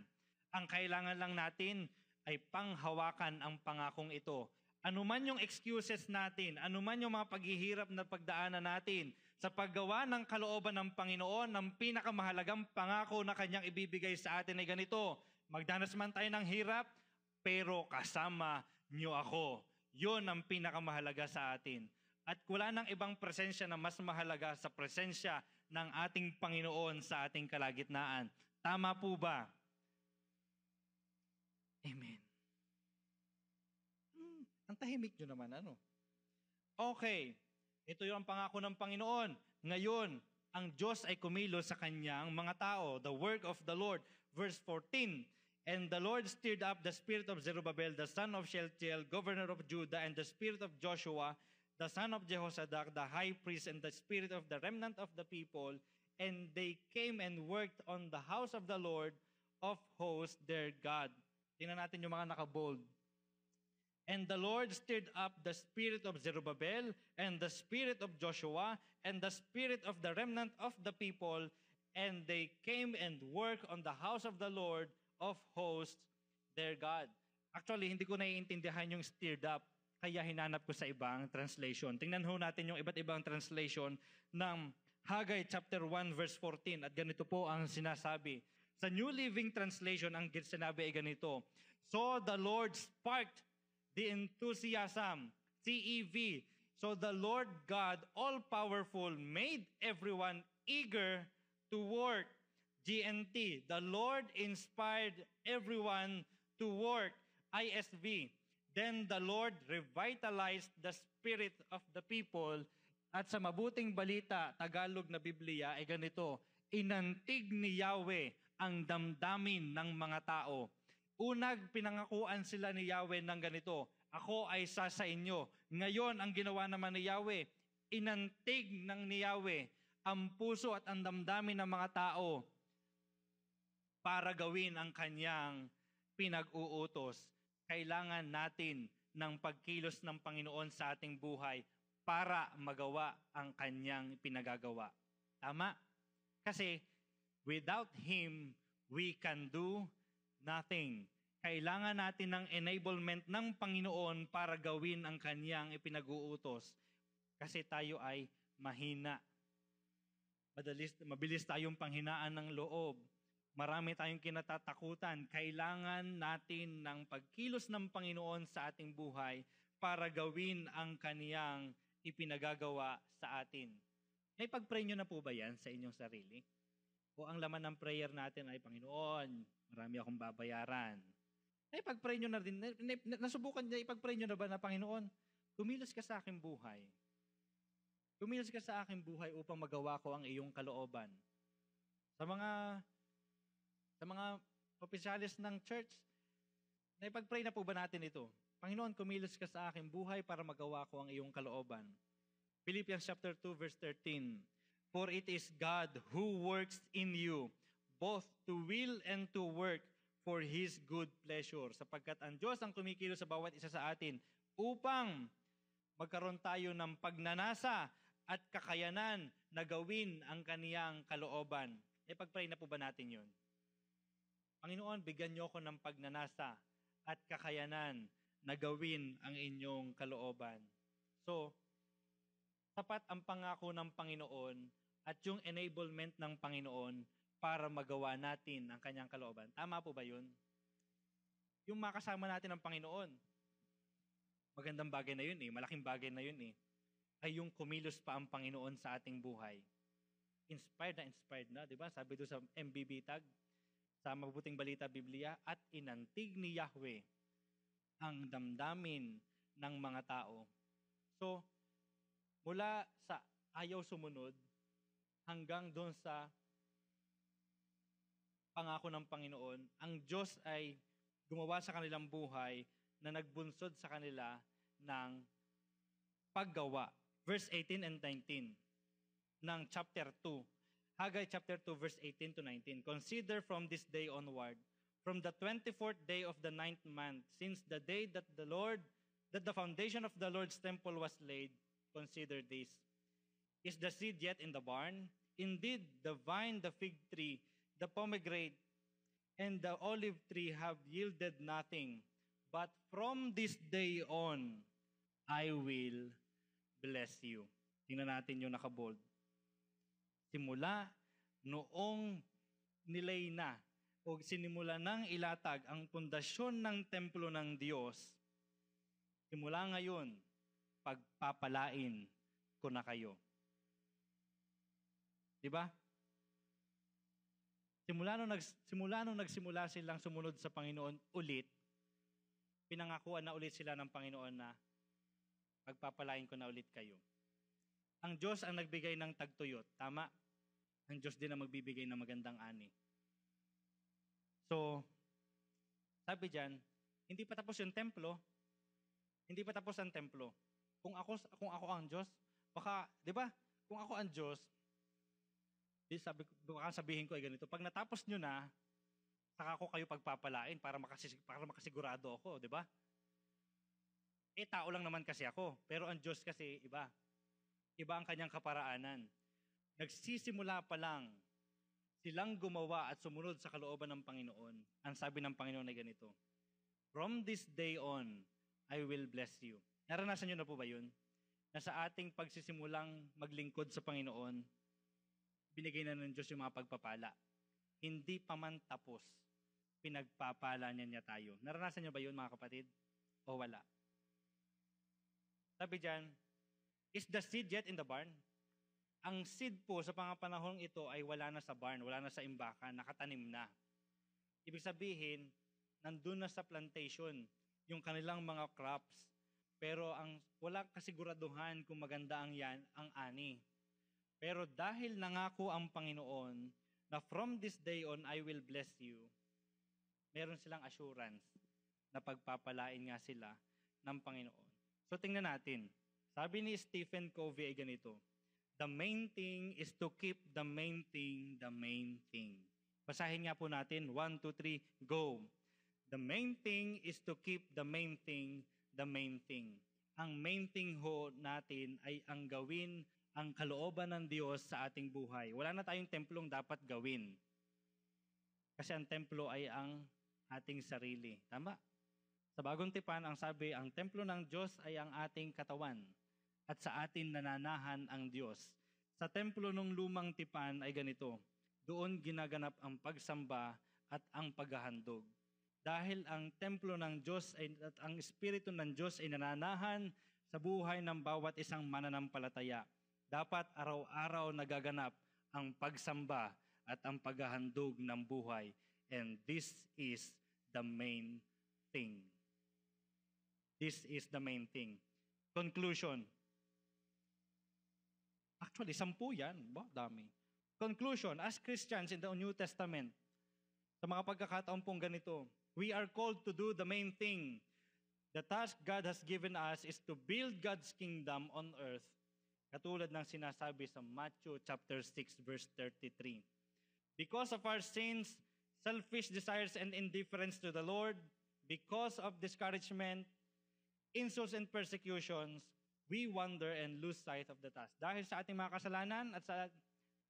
Ang kailangan lang natin ay panghawakan ang pangakong ito. Ano man yung excuses natin, ano man yung mga paghihirap na pagdaanan natin, sa paggawa ng kalooban ng Panginoon, ang pinakamahalagang pangako na kanyang ibibigay sa atin ay ganito, magdanas man tayo ng hirap, pero kasama niyo ako. Yun ang pinakamahalaga sa atin. At wala ng ibang presensya na mas mahalaga sa presensya ng ating Panginoon sa ating kalagitnaan. Tama po ba? Amen. Hmm, ang tahimik nyo naman, ano? Okay, ito yung pangako ng Panginoon. Ngayon, ang Diyos ay kumilos sa kanyang mga tao. The work of the Lord. Verse fourteen, and the Lord stirred up the spirit of Zerubbabel, the son of Shealtiel, governor of Judah, and the spirit of Joshua, the son of Jehozadak, the high priest, and the spirit of the remnant of the people, and they came and worked on the house of the Lord of hosts their God. Tingnan natin yung mga naka-bold. And the Lord stirred up the spirit of Zerubbabel, and the spirit of Joshua, and the spirit of the remnant of the people, and they came and worked on the house of the Lord of hosts, their God. Actually, hindi ko naiintindihan yung stirred up, kaya hinanap ko sa ibang translation. Tingnan ho natin yung iba't ibang translation ng Haggai chapter one verse fourteen, at ganito po ang sinasabi. Sa New Living Translation, ang sinabi ay ganito, So the Lord sparked the enthusiasm, C E V. So the Lord God, all-powerful, made everyone eager to work, G N T. The Lord inspired everyone to work, I S V. Then the Lord revitalized the spirit of the people. At sa Mabuting Balita, Tagalog na Biblia, ay ganito, Inantig ni Yahweh ang damdamin ng mga tao. Unang pinangakuan sila ni Yahweh ng ganito, Ako ay isa sa inyo. Ngayon, ang ginawa naman ni Yahweh, inantig ng ni Yahweh ang puso at ang damdamin ng mga tao para gawin ang kanyang pinag-uutos. Kailangan natin ng pagkilos ng Panginoon sa ating buhay para magawa ang kanyang pinagagawa. Tama? Kasi without Him, we can do nothing. Kailangan natin ng enablement ng Panginoon para gawin ang kanyang ipinag-uutos. Kasi tayo ay mahina. Madalis, mabilis tayong panghinaan ng loob. Marami tayong kinatatakutan. Kailangan natin ng pagkilos ng Panginoon sa ating buhay para gawin ang kaniyang ipinagagawa sa atin. May pag-pray nyo na po ba yan sa inyong sarili? O ang laman ng prayer natin ay, Panginoon, marami akong babayaran. Naipag-pray nyo na rin. Nasubukan niya, ipag-pray nyo na ba na, Panginoon, kumilos ka sa aking buhay. Kumilos ka sa aking buhay upang magawa ko ang iyong kalooban. Sa mga sa mga opisyalis ng church, naipag-pray na po ba natin ito? Panginoon, kumilos ka sa aking buhay para magawa ko ang iyong kalooban. Philippians chapter two verse thirteen. For it is God who works in you, both to will and to work for His good pleasure. Sapagkat ang Diyos ang kumikilos sa bawat isa sa atin upang magkaroon tayo ng pagnanasa at kakayanan na gawin ang kaniyang kalooban. E pag-pray na po ba natin yun? Panginoon, bigyan niyo ako ng pagnanasa at kakayanan na gawin ang inyong kalooban. So, sapat ang pangako ng Panginoon at yung enablement ng Panginoon para magawa natin ang kanyang kalooban. Tama po ba yun? Yung makasama natin ang Panginoon, magandang bagay na yun eh, malaking bagay na yun eh, ay yung kumilos pa ang Panginoon sa ating buhay. Inspired na, inspired na, di ba? Sabi doon sa M B B tag, sa Mabuting Balita Biblia, at inantig ni Yahweh ang damdamin ng mga tao. So, mula sa ayaw sumunod hanggang doon sa pangako ng Panginoon, ang Diyos ay gumawa sa kanilang buhay na nagbunsod sa kanila ng paggawa. Verse eighteen and nineteen ng chapter two. Haggai chapter two verse eighteen to nineteen. Consider from this day onward, from the twenty-fourth day of the ninth month, since the day that the Lord, that the foundation of the Lord's temple was laid, consider this. Is the seed yet in the barn? Indeed, the vine, the fig tree, the pomegranate and the olive tree have yielded nothing, but from this day on, I will bless you. Tingnan natin yung nakabold. Simula noong nilay na o sinimula ng ilatag ang pundasyon ng templo ng Diyos, simula ngayon, pagpapalain ko na kayo. Diba? Simula nung, nags, simula nung nagsimula silang sumunod sa Panginoon ulit, pinangakuan na ulit sila ng Panginoon na pagpapalain ko na ulit kayo. Ang Diyos ang nagbigay ng tagtuyot. Tama? Ang Diyos din ang magbibigay ng magandang ani. So, sabi dyan, hindi pa tapos yung templo. Hindi pa tapos ang templo. Kung ako, kung ako ang Diyos, baka, di ba? Kung ako ang Diyos, Sabi, baka sabihin ko ay ganito, pag natapos nyo na, saka ko kayo pagpapalain para, makasig- para makasigurado ako, di ba? Eh, tao lang naman kasi ako. Pero ang Diyos kasi iba. Iba ang kanyang kaparaanan. Nagsisimula pa lang silang gumawa at sumunod sa kalooban ng Panginoon. Ang sabi ng Panginoon ay ganito, "From this day on, I will bless you." Naranasan nyo na po ba yun? Na sa ating pagsisimulang maglingkod sa Panginoon, binigay na ng Diyos yung mga pagpapala. Hindi pa man tapos, pinagpapala niya niya tayo. Naranasan nyo ba yun, mga kapatid? O wala? Sabi dyan, is the seed yet in the barn? Ang seed po sa pangapanahong ito ay wala na sa barn, wala na sa imbakan, nakatanim na. Ibig sabihin, nandun na sa plantation yung kanilang mga crops, pero ang wala kasiguraduhan kung maganda ang yan, ang ani. Pero dahil nangako ang Panginoon na from this day on I will bless you, meron silang assurance na pagpapalain nga sila ng Panginoon. So tingnan natin, sabi ni Stephen Covey ay ganito, "The main thing is to keep the main thing, the main thing." Basahin nga po natin, one, two, three, go. The main thing is to keep the main thing, the main thing. Ang main thing ho natin ay ang gawin ang kalooban ng Diyos sa ating buhay. Wala na tayong templong dapat gawin. Kasi ang templo ay ang ating sarili. Tama? Sa Bagong Tipan, ang sabi, ang templo ng Diyos ay ang ating katawan at sa atin nananahan ang Diyos. Sa templo ng Lumang Tipan ay ganito, doon ginaganap ang pagsamba at ang paghahandog. Dahil ang templo ng Diyos ay, at ang Espiritu ng Diyos ay nananahan sa buhay ng bawat isang mananampalataya. Dapat araw-araw nagaganap ang pagsamba at ang paghahandog ng buhay. And this is the main thing. This is the main thing. Conclusion. Actually, sampu yan. Ba, dami. Conclusion. As Christians in the New Testament, sa mga pagkakataon pong ganito, we are called to do the main thing. The task God has given us is to build God's kingdom on earth. Katulad ng sinasabi sa Matthew chapter six verse thirty-three. Because of our sins, selfish desires and indifference to the Lord, because of discouragement, insults and persecutions, we wander and lose sight of the task. Dahil sa ating mga kasalanan at sa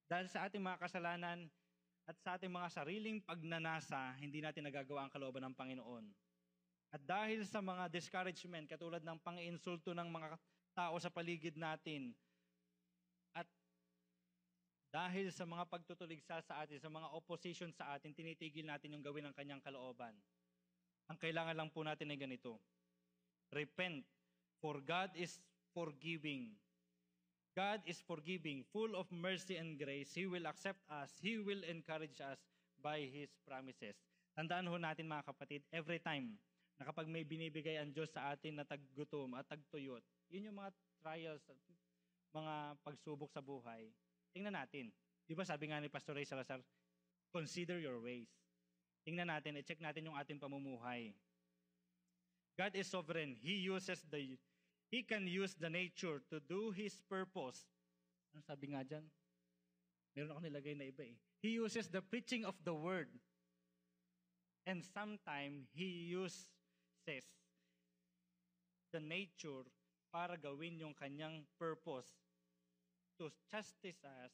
dahil sa ating mga kasalanan at sa ating mga sariling pagnanasa, hindi natin nagagawa ang kalooban ng Panginoon. At dahil sa mga discouragement, katulad ng pang-insulto ng mga tao sa paligid natin, at dahil sa mga pagtutuligsa sa atin, sa mga opposition sa atin, tinitigil natin yung gawin ng kanyang kalooban. Ang kailangan lang po natin ay ganito, repent, for God is forgiving. God is forgiving, full of mercy and grace. He will accept us. He will encourage us by His promises. Tandaan ho natin mga kapatid, every time na kapag may binibigay ang Diyos sa atin na taggutom at tagtuyot, yun yung mga trials, mga pagsubok sa buhay, tingnan natin. Di ba sabi nga ni Pastor Ray Salazar, consider your ways. Tingnan natin, i-check natin yung ating pamumuhay. God is sovereign. He uses the He can use the nature to do His purpose. Ano sabi nga dyan? Meron ako nilagay na iba eh. He uses the preaching of the word. And sometimes, He uses the nature para gawin yung kanyang purpose to chastise us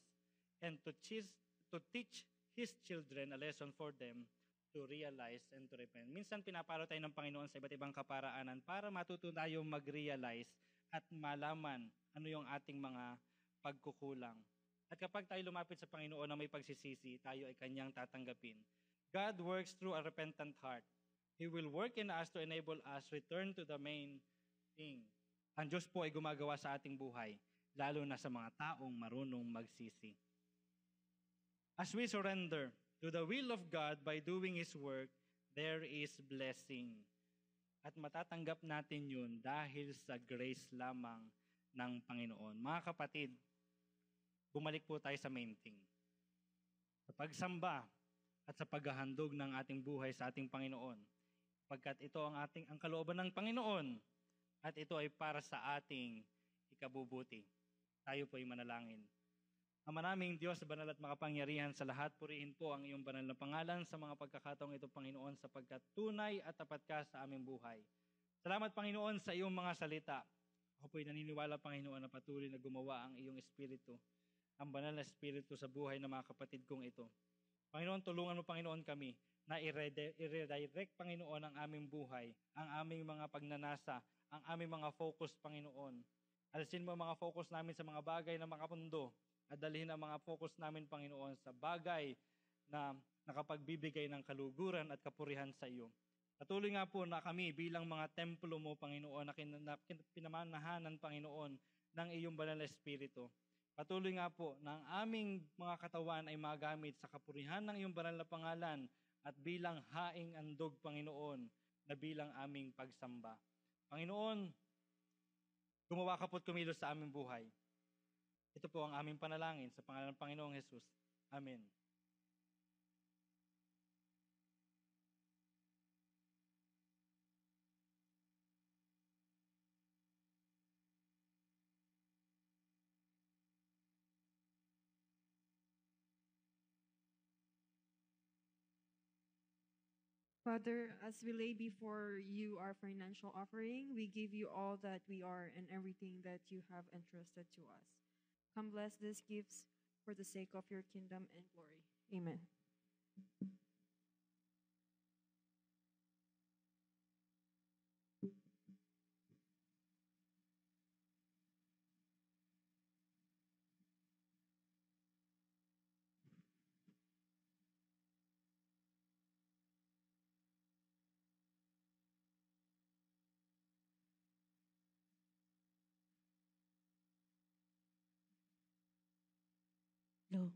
and to, chis- to teach His children a lesson for them to realize and to repent. Minsan pinapalo tayo ng Panginoon sa iba't ibang kaparaanan para matuto tayo mag-realize at malaman ano yung ating mga pagkukulang. At kapag tayo lumapit sa Panginoon na may pagsisisi, tayo ay kanyang tatanggapin. God works through a repentant heart. He will work in us to enable us return to the main thing. Ang Diyos po ay gumagawa sa ating buhay, lalo na sa mga taong marunong magsisi. As we surrender to the will of God by doing His work, there is blessing. At matatanggap natin yun dahil sa grace lamang ng Panginoon. Mga kapatid, bumalik po tayo sa main thing. Sa pagsamba at sa paghahandog ng ating buhay sa ating Panginoon. Pagkat ito ang ating ang kalooban ng Panginoon at ito ay para sa ating ikabubuti. Tayo po ay manalangin. Ama naming Diyos, banal at makapangyarihan sa lahat, purihin po ang iyong banal na pangalan sa mga pagkakataong ito, Panginoon, sapagkat tunay at tapat ka sa aming buhay. Salamat, Panginoon, sa iyong mga salita. Ako po'y naniniwala, Panginoon, na patuloy na gumawa ang iyong Espiritu, ang banal na Espiritu sa buhay ng mga kapatid kong ito. Panginoon, tulungan mo, Panginoon, kami na i-redirect, Panginoon, ang aming buhay, ang aming mga pagnanasa, ang aming mga focus, Panginoon. Alisin mo ang mga focus namin sa mga bagay na makapundo, at dalhin ang mga focus namin, Panginoon, sa bagay na nakapagbibigay ng kaluguran at kapurihan sa iyo. Patuloy nga po na kami bilang mga templo mo, Panginoon, na pinamanahanan, Panginoon, ng iyong banal na espiritu. Patuloy nga po na ang aming mga katawan ay magamit sa kapurihan ng iyong banal na pangalan at bilang haing andog, Panginoon, na bilang aming pagsamba. Panginoon, gumawa ka po't kumilos sa aming buhay. Ito po ang aming panalangin sa pangalan ng Panginoong Hesus. Amen. Father, as we lay before you our financial offering, we give you all that we are and everything that you have entrusted to us. Come bless these gifts for the sake of your kingdom and glory. Amen. No.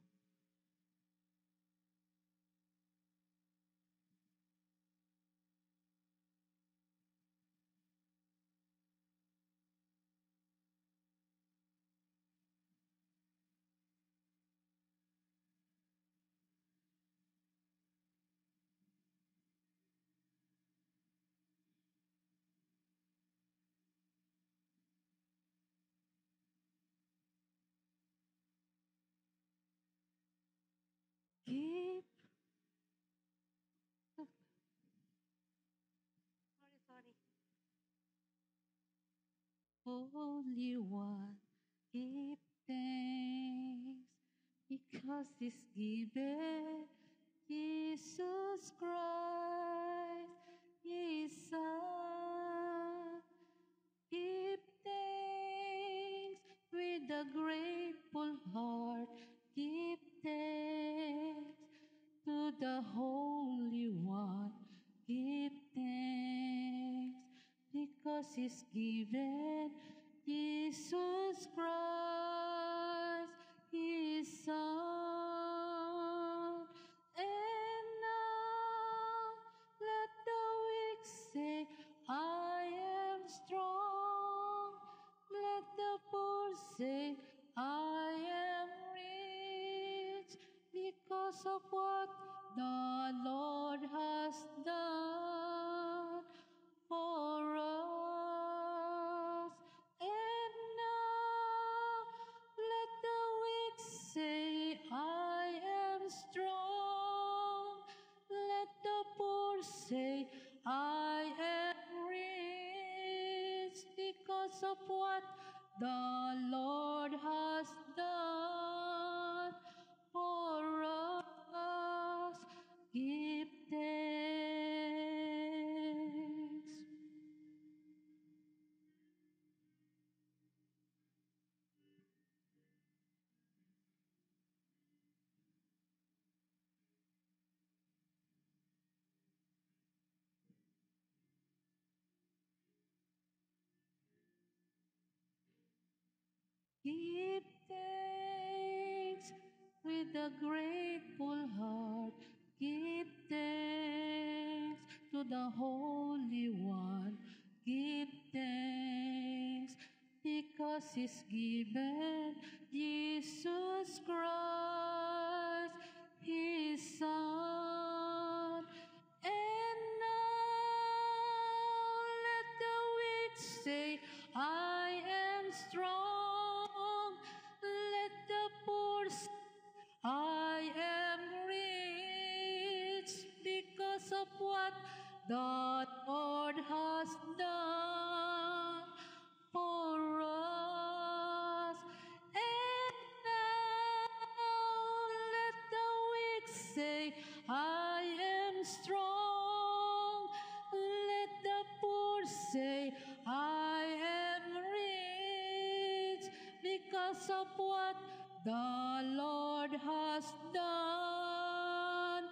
Keep. Sorry, sorry. Holy One, give thanks, because this given Jesus Christ is Son. Give thanks with a grateful heart. Give thanks to the Holy One. Give thanks because He's given Jesus Christ, His Son. And now let the weak say, I am strong. Let the poor say, I am rich. Because of what the Lord has done for us. And now let the weak say, I am strong. Let the poor say, I am rich. Because of what the Lord has done for us. Give thanks. Give thanks. With a grateful heart, give thanks to the Holy One. Give thanks because He's given Jesus Christ, His Son. And now let the weak say, I am strong. that the Lord has done for us. And now let the weak say, I am strong. Let the poor say, I am rich, because of what the Lord has done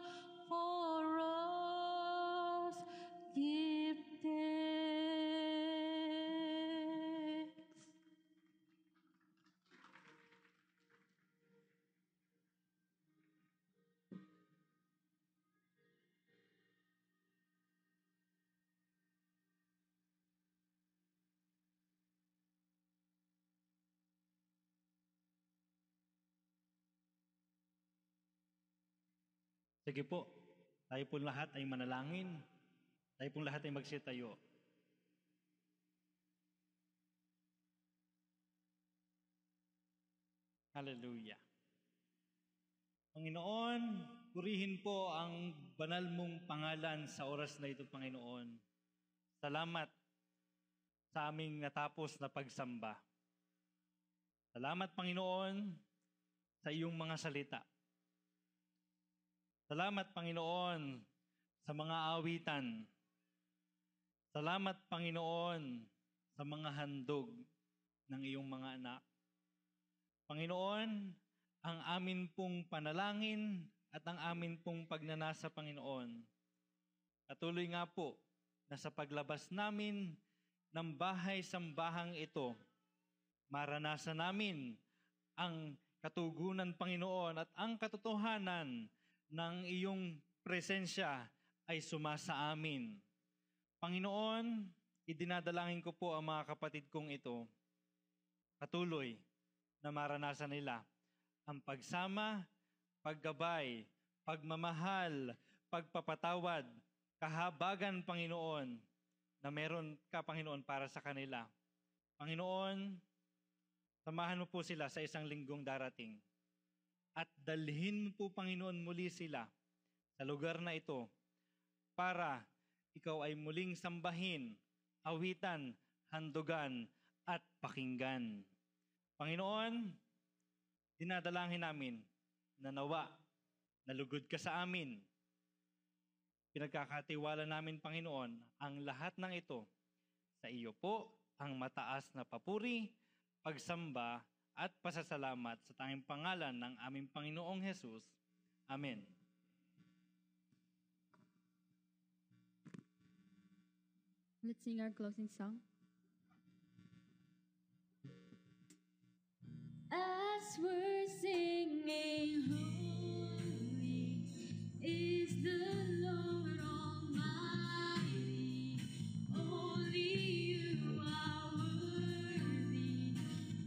for us. Give thanks. Sige po, tayo po lahat ay manalangin. Tayo po lahat ay magsitayo. Hallelujah. Panginoon, purihin po ang banal mong pangalan sa oras na ito, Panginoon. Salamat sa aming natapos na pagsamba. Salamat, Panginoon, sa iyong mga salita. Salamat, Panginoon, sa mga awitan. Salamat, Panginoon, sa mga handog ng iyong mga anak. Panginoon, ang amin pong panalangin at ang amin pong pagnanasa, Panginoon. Patuloy nga po na sa paglabas namin ng bahay-sambahang ito, maranasan namin ang katugunan, Panginoon, at ang katotohanan nang iyong presensya ay sumasa amin. Panginoon, idinadalangin ko po ang mga kapatid kong ito. Patuloy na maranasan nila ang pagsama, paggabay, pagmamahal, pagpapatawad, kahabagan, Panginoon, na meron ka, Panginoon, para sa kanila. Panginoon, samahan mo po sila sa isang linggong darating. At dalhin po, Panginoon, muli sila sa lugar na ito para ikaw ay muling sambahin, awitan, handugan, at pakinggan. Panginoon, dinadalangin namin na nawa, nalugod ka sa amin. Pinagkakatiwala namin, Panginoon, ang lahat ng ito. Sa iyo po ang mataas na papuri, pagsamba, at pasasalamat sa tanging pangalan ng aming Panginoong Hesus. Amen. Let's sing our closing song. As we're singing, holy is the Lord Almighty, holy you are.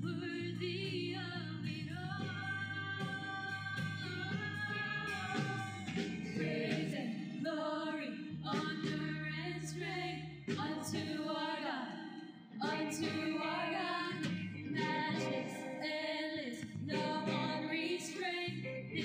The of it all, praise and glory, honor and strength unto our God, unto our God, majesty endless, no one restrained.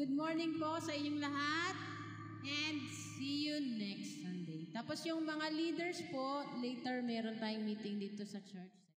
Good morning po sa inyong lahat and see you next Sunday. Tapos yung mga leaders po, later meron tayong meeting dito sa church.